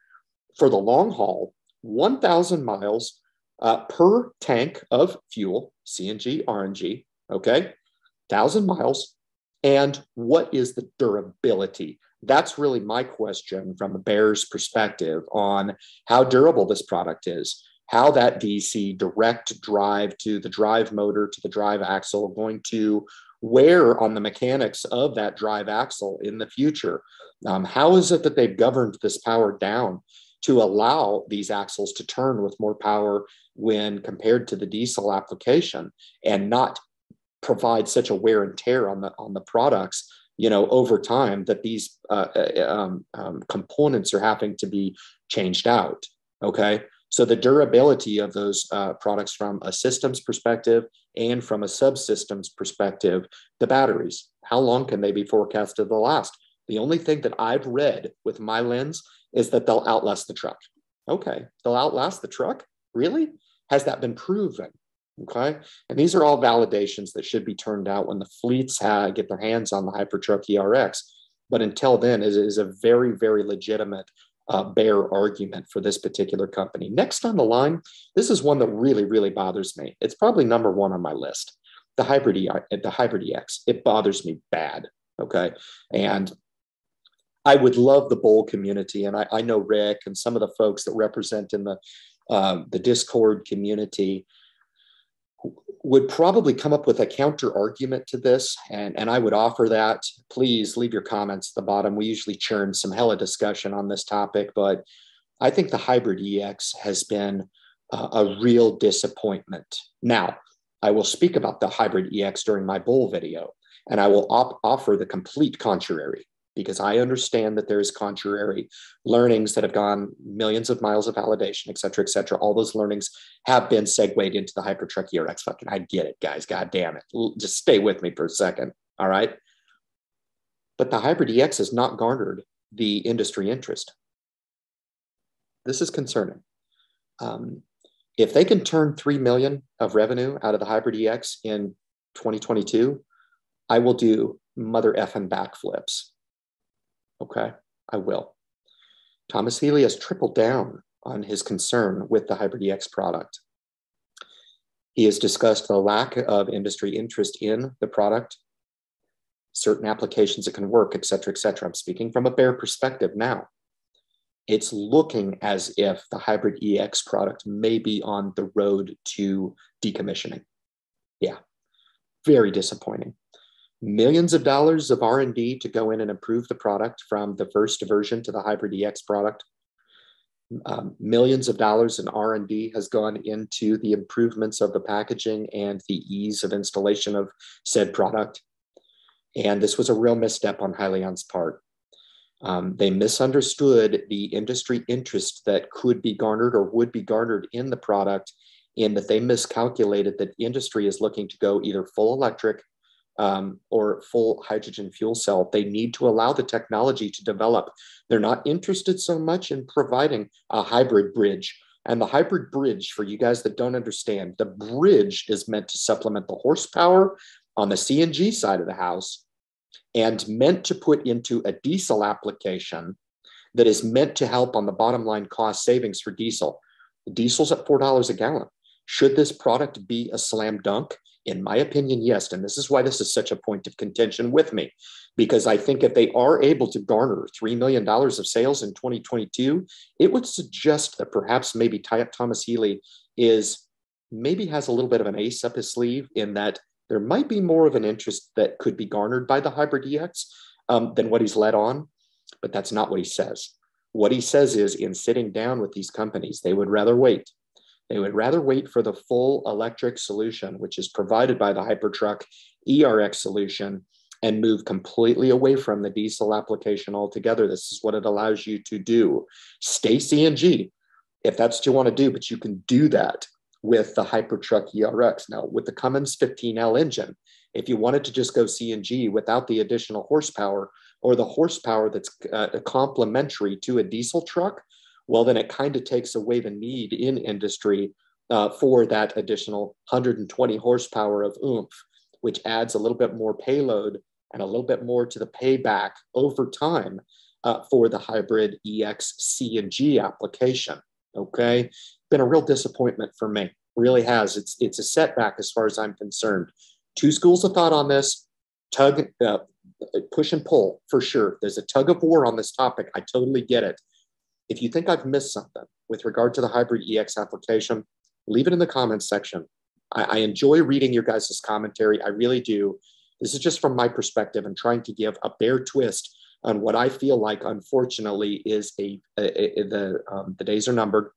for the long haul, 1,000 miles per tank of fuel, CNG, RNG, okay, 1,000 miles. And what is the durability? That's really my question from a bear's perspective on how durable this product is. How that DC direct drive to the drive motor, to the drive axle, going to wear on the mechanics of that drive axle in the future. How is it that they've governed this power down? to allow these axles to turn with more power when compared to the diesel application, and not provide such a wear and tear on the products, you know, over time, that these components are having to be changed out. Okay. So the durability of those products from a systems perspective and from a subsystems perspective, the batteries, how long can they be forecasted to last? The only thing that I've read with my lens is that they'll outlast the truck. Okay, they'll outlast the truck? Really? Has that been proven? Okay, and these are all validations that should be turned out when the fleets get their hands on the HyperTruck ERX. But until then, it is a very, very legitimate bare argument for this particular company. Next on the line, this is one that really, really bothers me. It's probably number one on my list, the Hybrid EX. It bothers me bad, okay? And I would love the bull community, and I know Rick and some of the folks that represent in the Discord community would probably come up with a counter argument to this. And I would offer that. Please leave your comments at the bottom. We usually churn some hella discussion on this topic, but I think the Hybrid EX has been a real disappointment. Now, I will speak about the Hybrid EX during my bull video, and I will offer the complete contrary, because I understand that there is contrary learnings that have gone millions of miles of validation, et cetera, all those learnings have been segued into the HyperTruck ERX. Fucking, I get it, guys, God damn it. Just stay with me for a second, all right? But the Hybrid EX has not garnered the industry interest. This is concerning. If they can turn 3 million of revenue out of the Hybrid EX in 2022, I will do mother effing backflips. Okay, I will. Thomas Healy has tripled down on his concern with the Hybrid EX product. He has discussed the lack of industry interest in the product, certain applications it can work, et cetera, et cetera. I'm speaking from a bare perspective now. It's looking as if the Hybrid EX product may be on the road to decommissioning. Yeah, very disappointing. Millions of dollars of R&D to go in and improve the product from the first version to the Hybrid EX product. Millions of dollars in R&D has gone into the improvements of the packaging and the ease of installation of said product. And this was a real misstep on Hyliion's part. They misunderstood the industry interest that could be garnered or would be garnered in the product, in that they miscalculated that industry is looking to go either full electric or full hydrogen fuel cell. They need to allow the technology to develop. They're not interested so much in providing a hybrid bridge. And the hybrid bridge, for you guys that don't understand, the bridge is meant to supplement the horsepower on the CNG side of the house, and meant to put into a diesel application that is meant to help on the bottom line cost savings for diesel. Diesel's at $4 a gallon. Should this product be a slam dunk? In my opinion, yes. And this is why this is such a point of contention with me, because I think if they are able to garner $3 million of sales in 2022, it would suggest that perhaps maybe Thomas Healy is maybe has a little bit of an ace up his sleeve, in that there might be more of an interest that could be garnered by the Hybrid EX than what he's led on. But that's not what he says. What he says is, in sitting down with these companies, they would rather wait. They would rather wait for the full electric solution, which is provided by the HyperTruck ERX solution, and move completely away from the diesel application altogether. This is what it allows you to do. Stay CNG if that's what you want to do, but you can do that with the HyperTruck ERX. Now, with the Cummins 15L engine, if you wanted to just go CNG without the additional horsepower, or the horsepower that's complementary to a diesel truck, well, then it kind of takes away the need in industry for that additional 120 horsepower of oomph, which adds a little bit more payload and a little bit more to the payback over time for the Hybrid EX CNG application, okay? Been a real disappointment for me, really has. It's a setback as far as I'm concerned. Two schools of thought on this, push and pull for sure. There's a tug of war on this topic, I totally get it. If you think I've missed something with regard to the Hybrid EX application, leave it in the comments section. I enjoy reading your guys' commentary. I really do. This is just from my perspective and trying to give a bare twist on what I feel like, unfortunately, is the days are numbered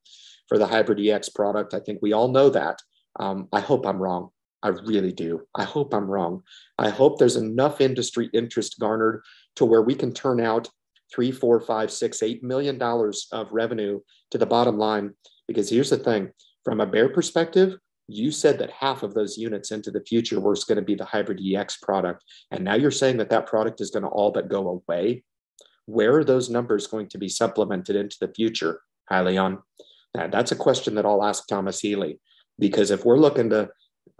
for the Hybrid EX product. I think we all know that. I hope I'm wrong. I really do. I hope I'm wrong. I hope there's enough industry interest garnered to where we can turn out $3, $4, $5, $6, $8 million of revenue to the bottom line. Because here's the thing, from a bear perspective, you said that half of those units into the future was going to be the Hybrid EX product. And now you're saying that that product is going to all but go away. Where are those numbers going to be supplemented into the future, Hyliion? Now, that's a question that I'll ask Thomas Healy, because if we're looking to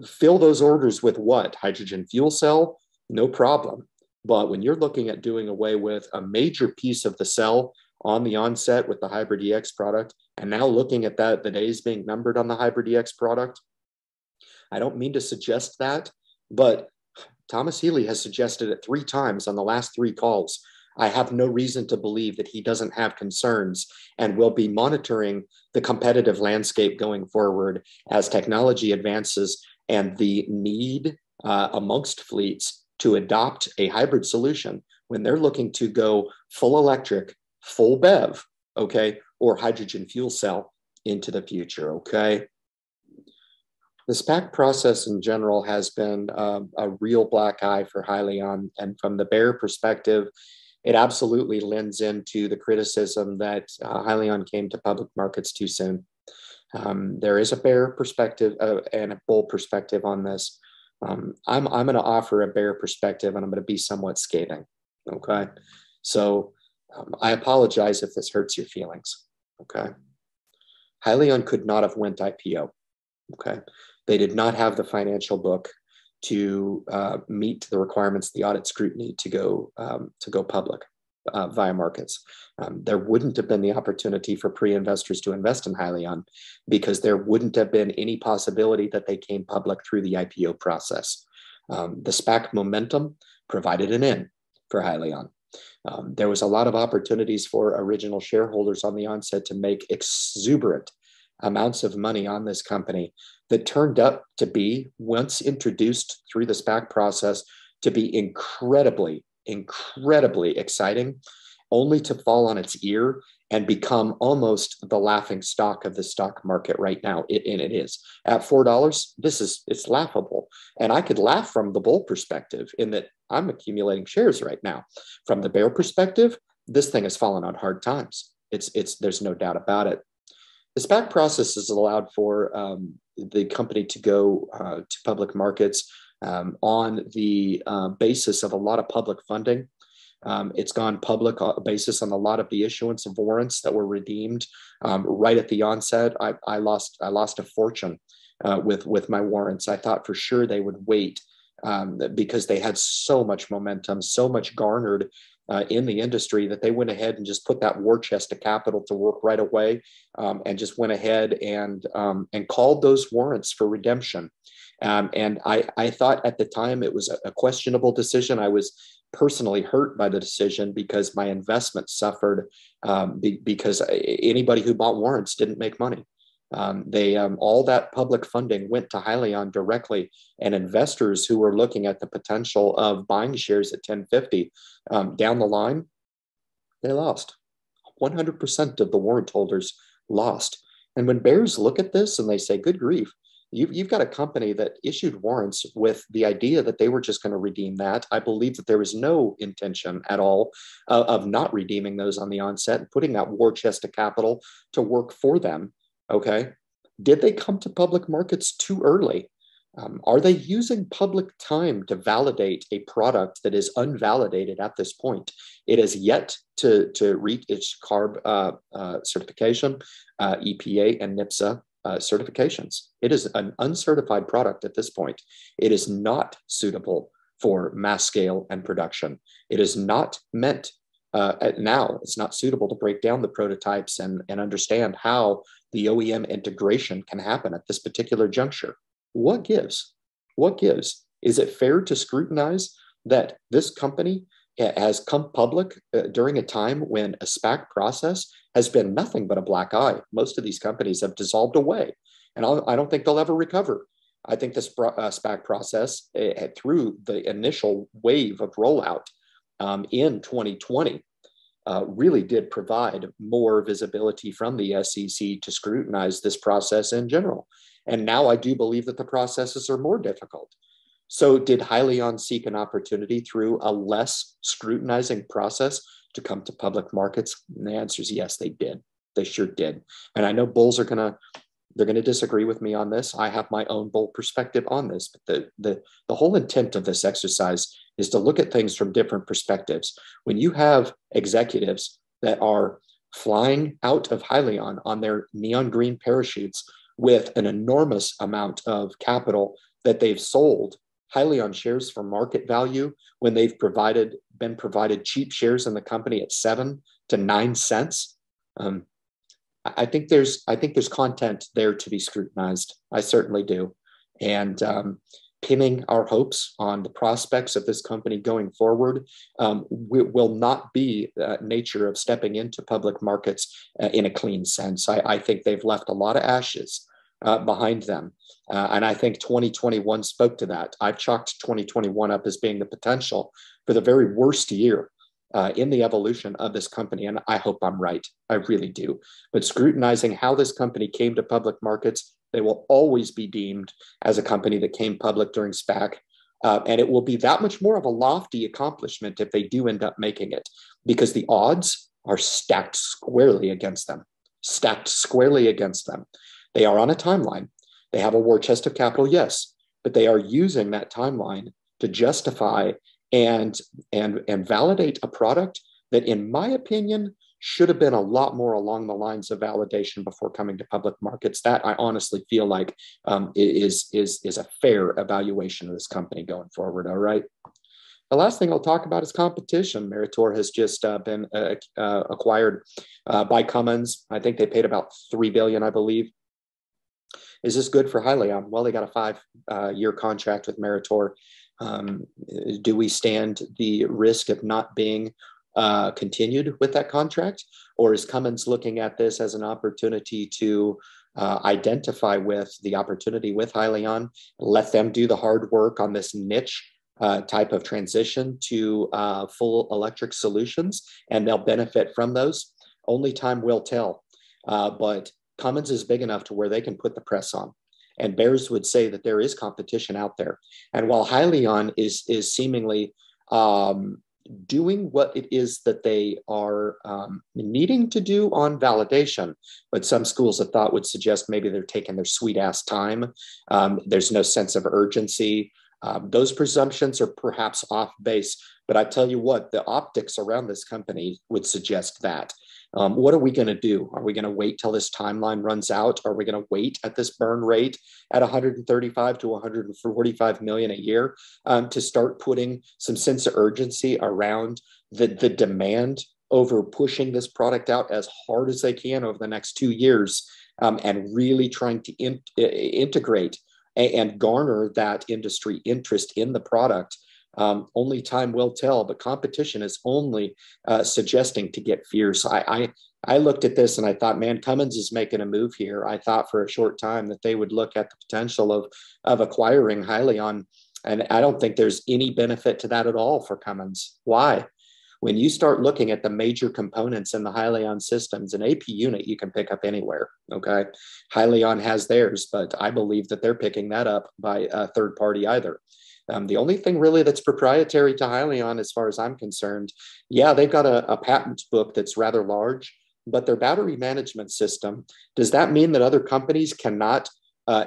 fill those orders with what? Hydrogen fuel cell? No problem. But when you're looking at doing away with a major piece of the cell on the onset with the Hybrid EX product, and now looking at that, the days being numbered on the Hybrid EX product, I don't mean to suggest that, but Thomas Healy has suggested it 3 times on the last 3 calls. I have no reason to believe that he doesn't have concerns and will be monitoring the competitive landscape going forward as technology advances and the need amongst fleets to adopt a hybrid solution when they're looking to go full electric, full BEV, okay, or hydrogen fuel cell into the future, okay? The SPAC process in general has been a real black eye for Hyliion, and from the bear perspective, it absolutely lends into the criticism that Hyliion came to public markets too soon. There is a bear perspective and a bull perspective on this. I'm going to offer a bear perspective, and I'm going to be somewhat scathing. Okay, so I apologize if this hurts your feelings. Okay, Hyliion could not have went IPO. Okay, they did not have the financial book to meet the requirements, the audit scrutiny to go public via markets. There wouldn't have been the opportunity for pre-investors to invest in Hyliion because there wouldn't have been any possibility that they came public through the IPO process. The SPAC momentum provided an in for Hyliion. There was a lot of opportunities for original shareholders on the onset to make exuberant amounts of money on this company that turned up to be, once introduced through the SPAC process, to be incredibly exciting, only to fall on its ear and become almost the laughing stock of the stock market right now. It is at $4. It's laughable. And I could laugh from the bull perspective in that I'm accumulating shares right now. From the bear perspective, this thing has fallen on hard times. There's no doubt about it. The SPAC process has allowed for the company to go to public markets on the basis of a lot of public funding. It's gone public basis on a lot of the issuance of warrants that were redeemed right at the onset. I lost a fortune with my warrants. I thought for sure they would wait because they had so much momentum, so much garnered in the industry, that they went ahead and just put that war chest of capital to work right away, and just went ahead and called those warrants for redemption. And I thought at the time it was a questionable decision. I was personally hurt by the decision because my investment suffered because anybody who bought warrants didn't make money. All that public funding went to Hyliion directly, and investors who were looking at the potential of buying shares at $10.50 down the line, they lost. 100% of the warrant holders lost. And when bears look at this and they say, good grief, you've got a company that issued warrants with the idea that they were just going to redeem that. I believe that there was no intention at all of not redeeming those on the onset and putting that war chest of capital to work for them. Okay. Did they come to public markets too early? Are they using public time to validate a product that is unvalidated at this point? It has yet to reach its CARB certification, EPA and NHTSA certifications. It is an uncertified product at this point. It is not suitable for mass scale and production. It is not meant now. It's not suitable to break down the prototypes and understand how the OEM integration can happen at this particular juncture. What gives? What gives? Is it fair to scrutinize that this company has come public during a time when a SPAC process has been nothing but a black eye? Most of these companies have dissolved away, and I don't think they'll ever recover. I think this SPAC process, through the initial wave of rollout, in 2020 really did provide more visibility from the SEC to scrutinize this process in general. And now I do believe that the processes are more difficult. So did Hyliion seek an opportunity through a less scrutinizing process to come to public markets? And the answer is yes, they did. They sure did. And I know bulls are they're gonna disagree with me on this. I have my own bull perspective on this, but the whole intent of this exercise is to look at things from different perspectives. When you have executives that are flying out of Hyliion on their neon green parachutes with an enormous amount of capital that they've sold Hyliion shares for market value when they've been provided cheap shares in the company at 7 to 9 cents. I think there's content there to be scrutinized. I certainly do. And pinning our hopes on the prospects of this company going forward will not be the nature of stepping into public markets in a clean sense. I think they've left a lot of ashes behind them. And I think 2021 spoke to that. I've chalked 2021 up as being the potential for the very worst year in the evolution of this company. And I hope I'm right. I really do. But scrutinizing how this company came to public markets, they will always be deemed as a company that came public during SPAC. And it will be that much more of a lofty accomplishment if they do end up making it, because the odds are stacked squarely against them, They are on a timeline. They have a war chest of capital, yes, but they are using that timeline to justify and validate a product that, in my opinion, should have been a lot more along the lines of validation before coming to public markets. That I honestly feel like is a fair evaluation of this company going forward. All right. The last thing I'll talk about is competition. Meritor has just been acquired by Cummins. I think they paid about $3 billion, I believe. Is this good for Hyliion? Well, they got a 5-year contract with Meritor. Do we stand the risk of not being continued with that contract? Or is Cummins looking at this as an opportunity to identify with the opportunity with Hyliion, let them do the hard work on this niche type of transition to full electric solutions, and they'll benefit from those? Only time will tell. But Cummins is big enough to where they can put the press on. And bears would say that there is competition out there. And while Hyliion is seemingly doing what it is that they are needing to do on validation, but some schools of thought would suggest maybe they're taking their sweet ass time. There's no sense of urgency. Those presumptions are perhaps off base, but I tell you what, the optics around this company would suggest that. What are we going to do? Are we going to wait till this timeline runs out? Are we going to wait at this burn rate at 135 to 145 million a year to start putting some sense of urgency around the demand over pushing this product out as hard as they can over the next 2 years and really trying to integrate and garner that industry interest in the product? Only time will tell, but competition is only suggesting to get fierce. I looked at this and I thought, man, Cummins is making a move here. I thought for a short time that they would look at the potential of acquiring Hyliion, and I don't think there's any benefit to that at all for Cummins. Why? When you start looking at the major components in the Hyliion systems, an AP unit you can pick up anywhere, okay? Hyliion has theirs, but I believe that they're picking that up by a third party either. The only thing really that's proprietary to Hyliion, as far as I'm concerned, yeah, they've got a patent book that's rather large, but their battery management system, does that mean that other companies cannot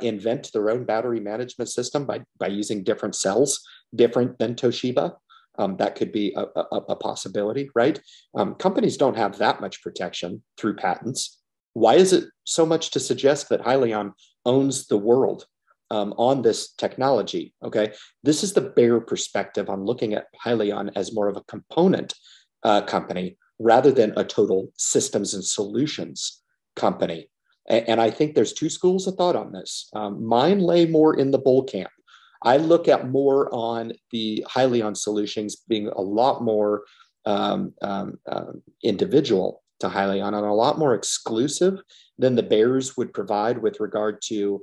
invent their own battery management system by using different cells, different than Toshiba? That could be a possibility, right? Companies don't have that much protection through patents. Why is it so much to suggest that Hyliion owns the world on this technology, okay? This is the bear perspective on looking at Hyliion as more of a component company rather than a total systems and solutions company. And I think there's two schools of thought on this. Mine lay more in the bull camp. I look at more on the Hyliion solutions being a lot more individual to Hyliion and a lot more exclusive than the bears would provide with regard to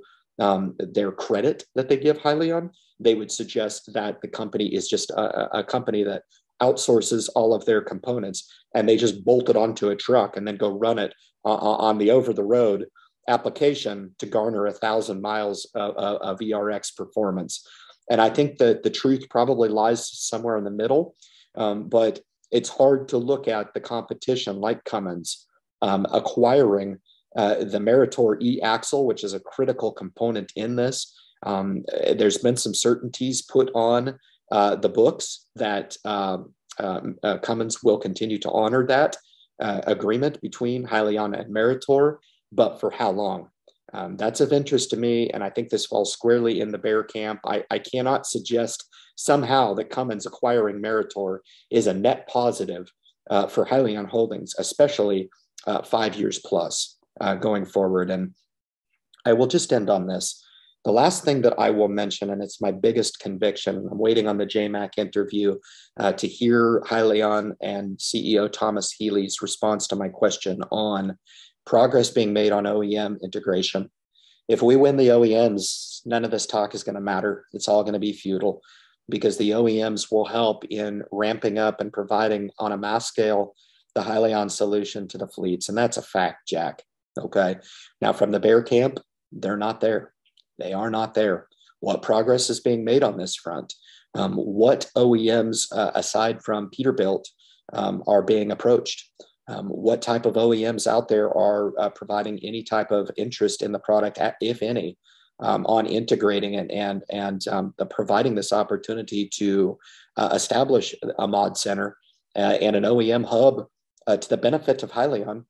their credit that they give Hyliion. They would suggest that the company is just a company that outsources all of their components, and they just bolt it onto a truck and then go run it on the over-the-road application to garner 1,000 miles of ERX performance. And I think that the truth probably lies somewhere in the middle, but it's hard to look at the competition like Cummins acquiring the Meritor e-axle, which is a critical component in this. There's been some certainties put on the books that Cummins will continue to honor that agreement between Hyliion and Meritor, but for how long? That's of interest to me, and I think this falls squarely in the bear camp. I cannot suggest somehow that Cummins acquiring Meritor is a net positive for Hyliion Holdings, especially 5 years plus going forward. And I will just end on this. The last thing that I will mention, and it's my biggest conviction, I'm waiting on the JMAC interview to hear Hyliion and CEO Thomas Healy's response to my question on progress being made on OEM integration. If we win the OEMs, none of this talk is going to matter. It's all going to be futile because the OEMs will help in ramping up and providing on a mass scale the Hyliion solution to the fleets. And that's a fact, Jack. Okay. Now, from the bear camp, they're not there. They are not there. What progress is being made on this front? What OEMs, aside from Peterbilt, are being approached? What type of OEMs out there are providing any type of interest in the product, if any, on integrating it and providing this opportunity to establish a mod center and an OEM hub to the benefit of Hyliion?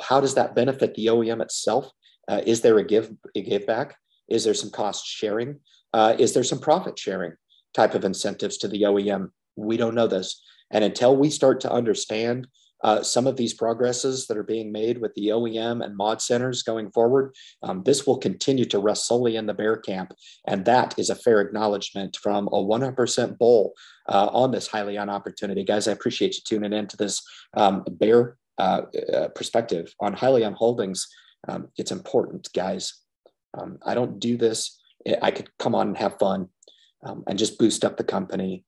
How does that benefit the OEM itself? Is there a give back? Is there some cost sharing? Is there some profit sharing type of incentives to the OEM? We don't know this. And until we start to understand some of these progresses that are being made with the OEM and mod centers going forward, this will continue to rest solely in the bear camp. And that is a fair acknowledgement from a 100% bull on this Hyliion opportunity. Guys, I appreciate you tuning into this bear perspective on Hyliion Holdings. It's important, guys. I don't do this. I could come on and have fun and just boost up the company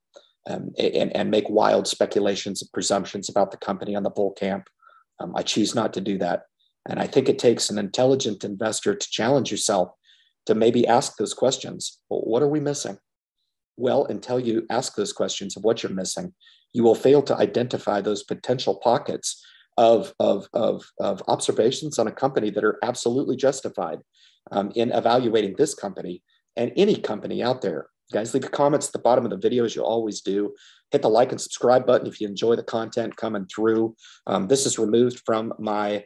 and make wild speculations and presumptions about the company on the bull camp. I choose not to do that. And I think it takes an intelligent investor to challenge yourself to maybe ask those questions. Well, what are we missing? Well, until you ask those questions of what you're missing, you will fail to identify those potential pockets of observations on a company that are absolutely justified in evaluating this company and any company out there. Guys, leave comments at the bottom of the video as you always do. Hit the like and subscribe button if you enjoy the content coming through. This is removed from my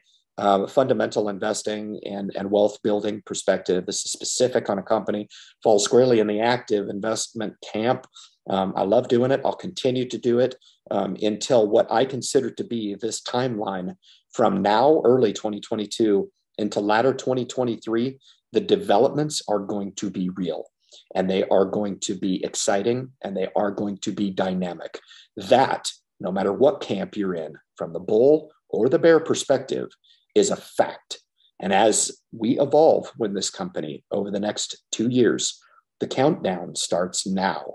fundamental investing and wealth building perspective. This is specific on a company, falls squarely in the active investment camp. I love doing it. I'll continue to do it until what I consider to be this timeline from now, early 2022, into latter 2023, the developments are going to be real. And they are going to be exciting, and they are going to be dynamic. That, no matter what camp you're in, from the bull or the bear perspective, is a fact. And as we evolve with this company over the next 2 years, the countdown starts now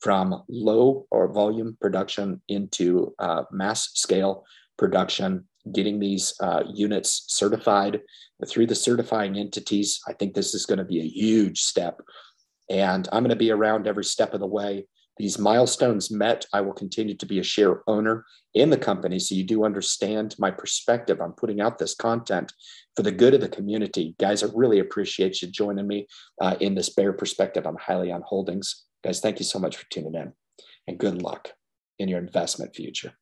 from low or volume production into mass scale production, getting these units certified through the certifying entities. I think this is going to be a huge step. And I'm going to be around every step of the way. These milestones met, I will continue to be a share owner in the company. So you do understand my perspective. I'm putting out this content for the good of the community. Guys, I really appreciate you joining me in this bear perspective on Hyliion Holdings. Guys, thank you so much for tuning in, and good luck in your investment future.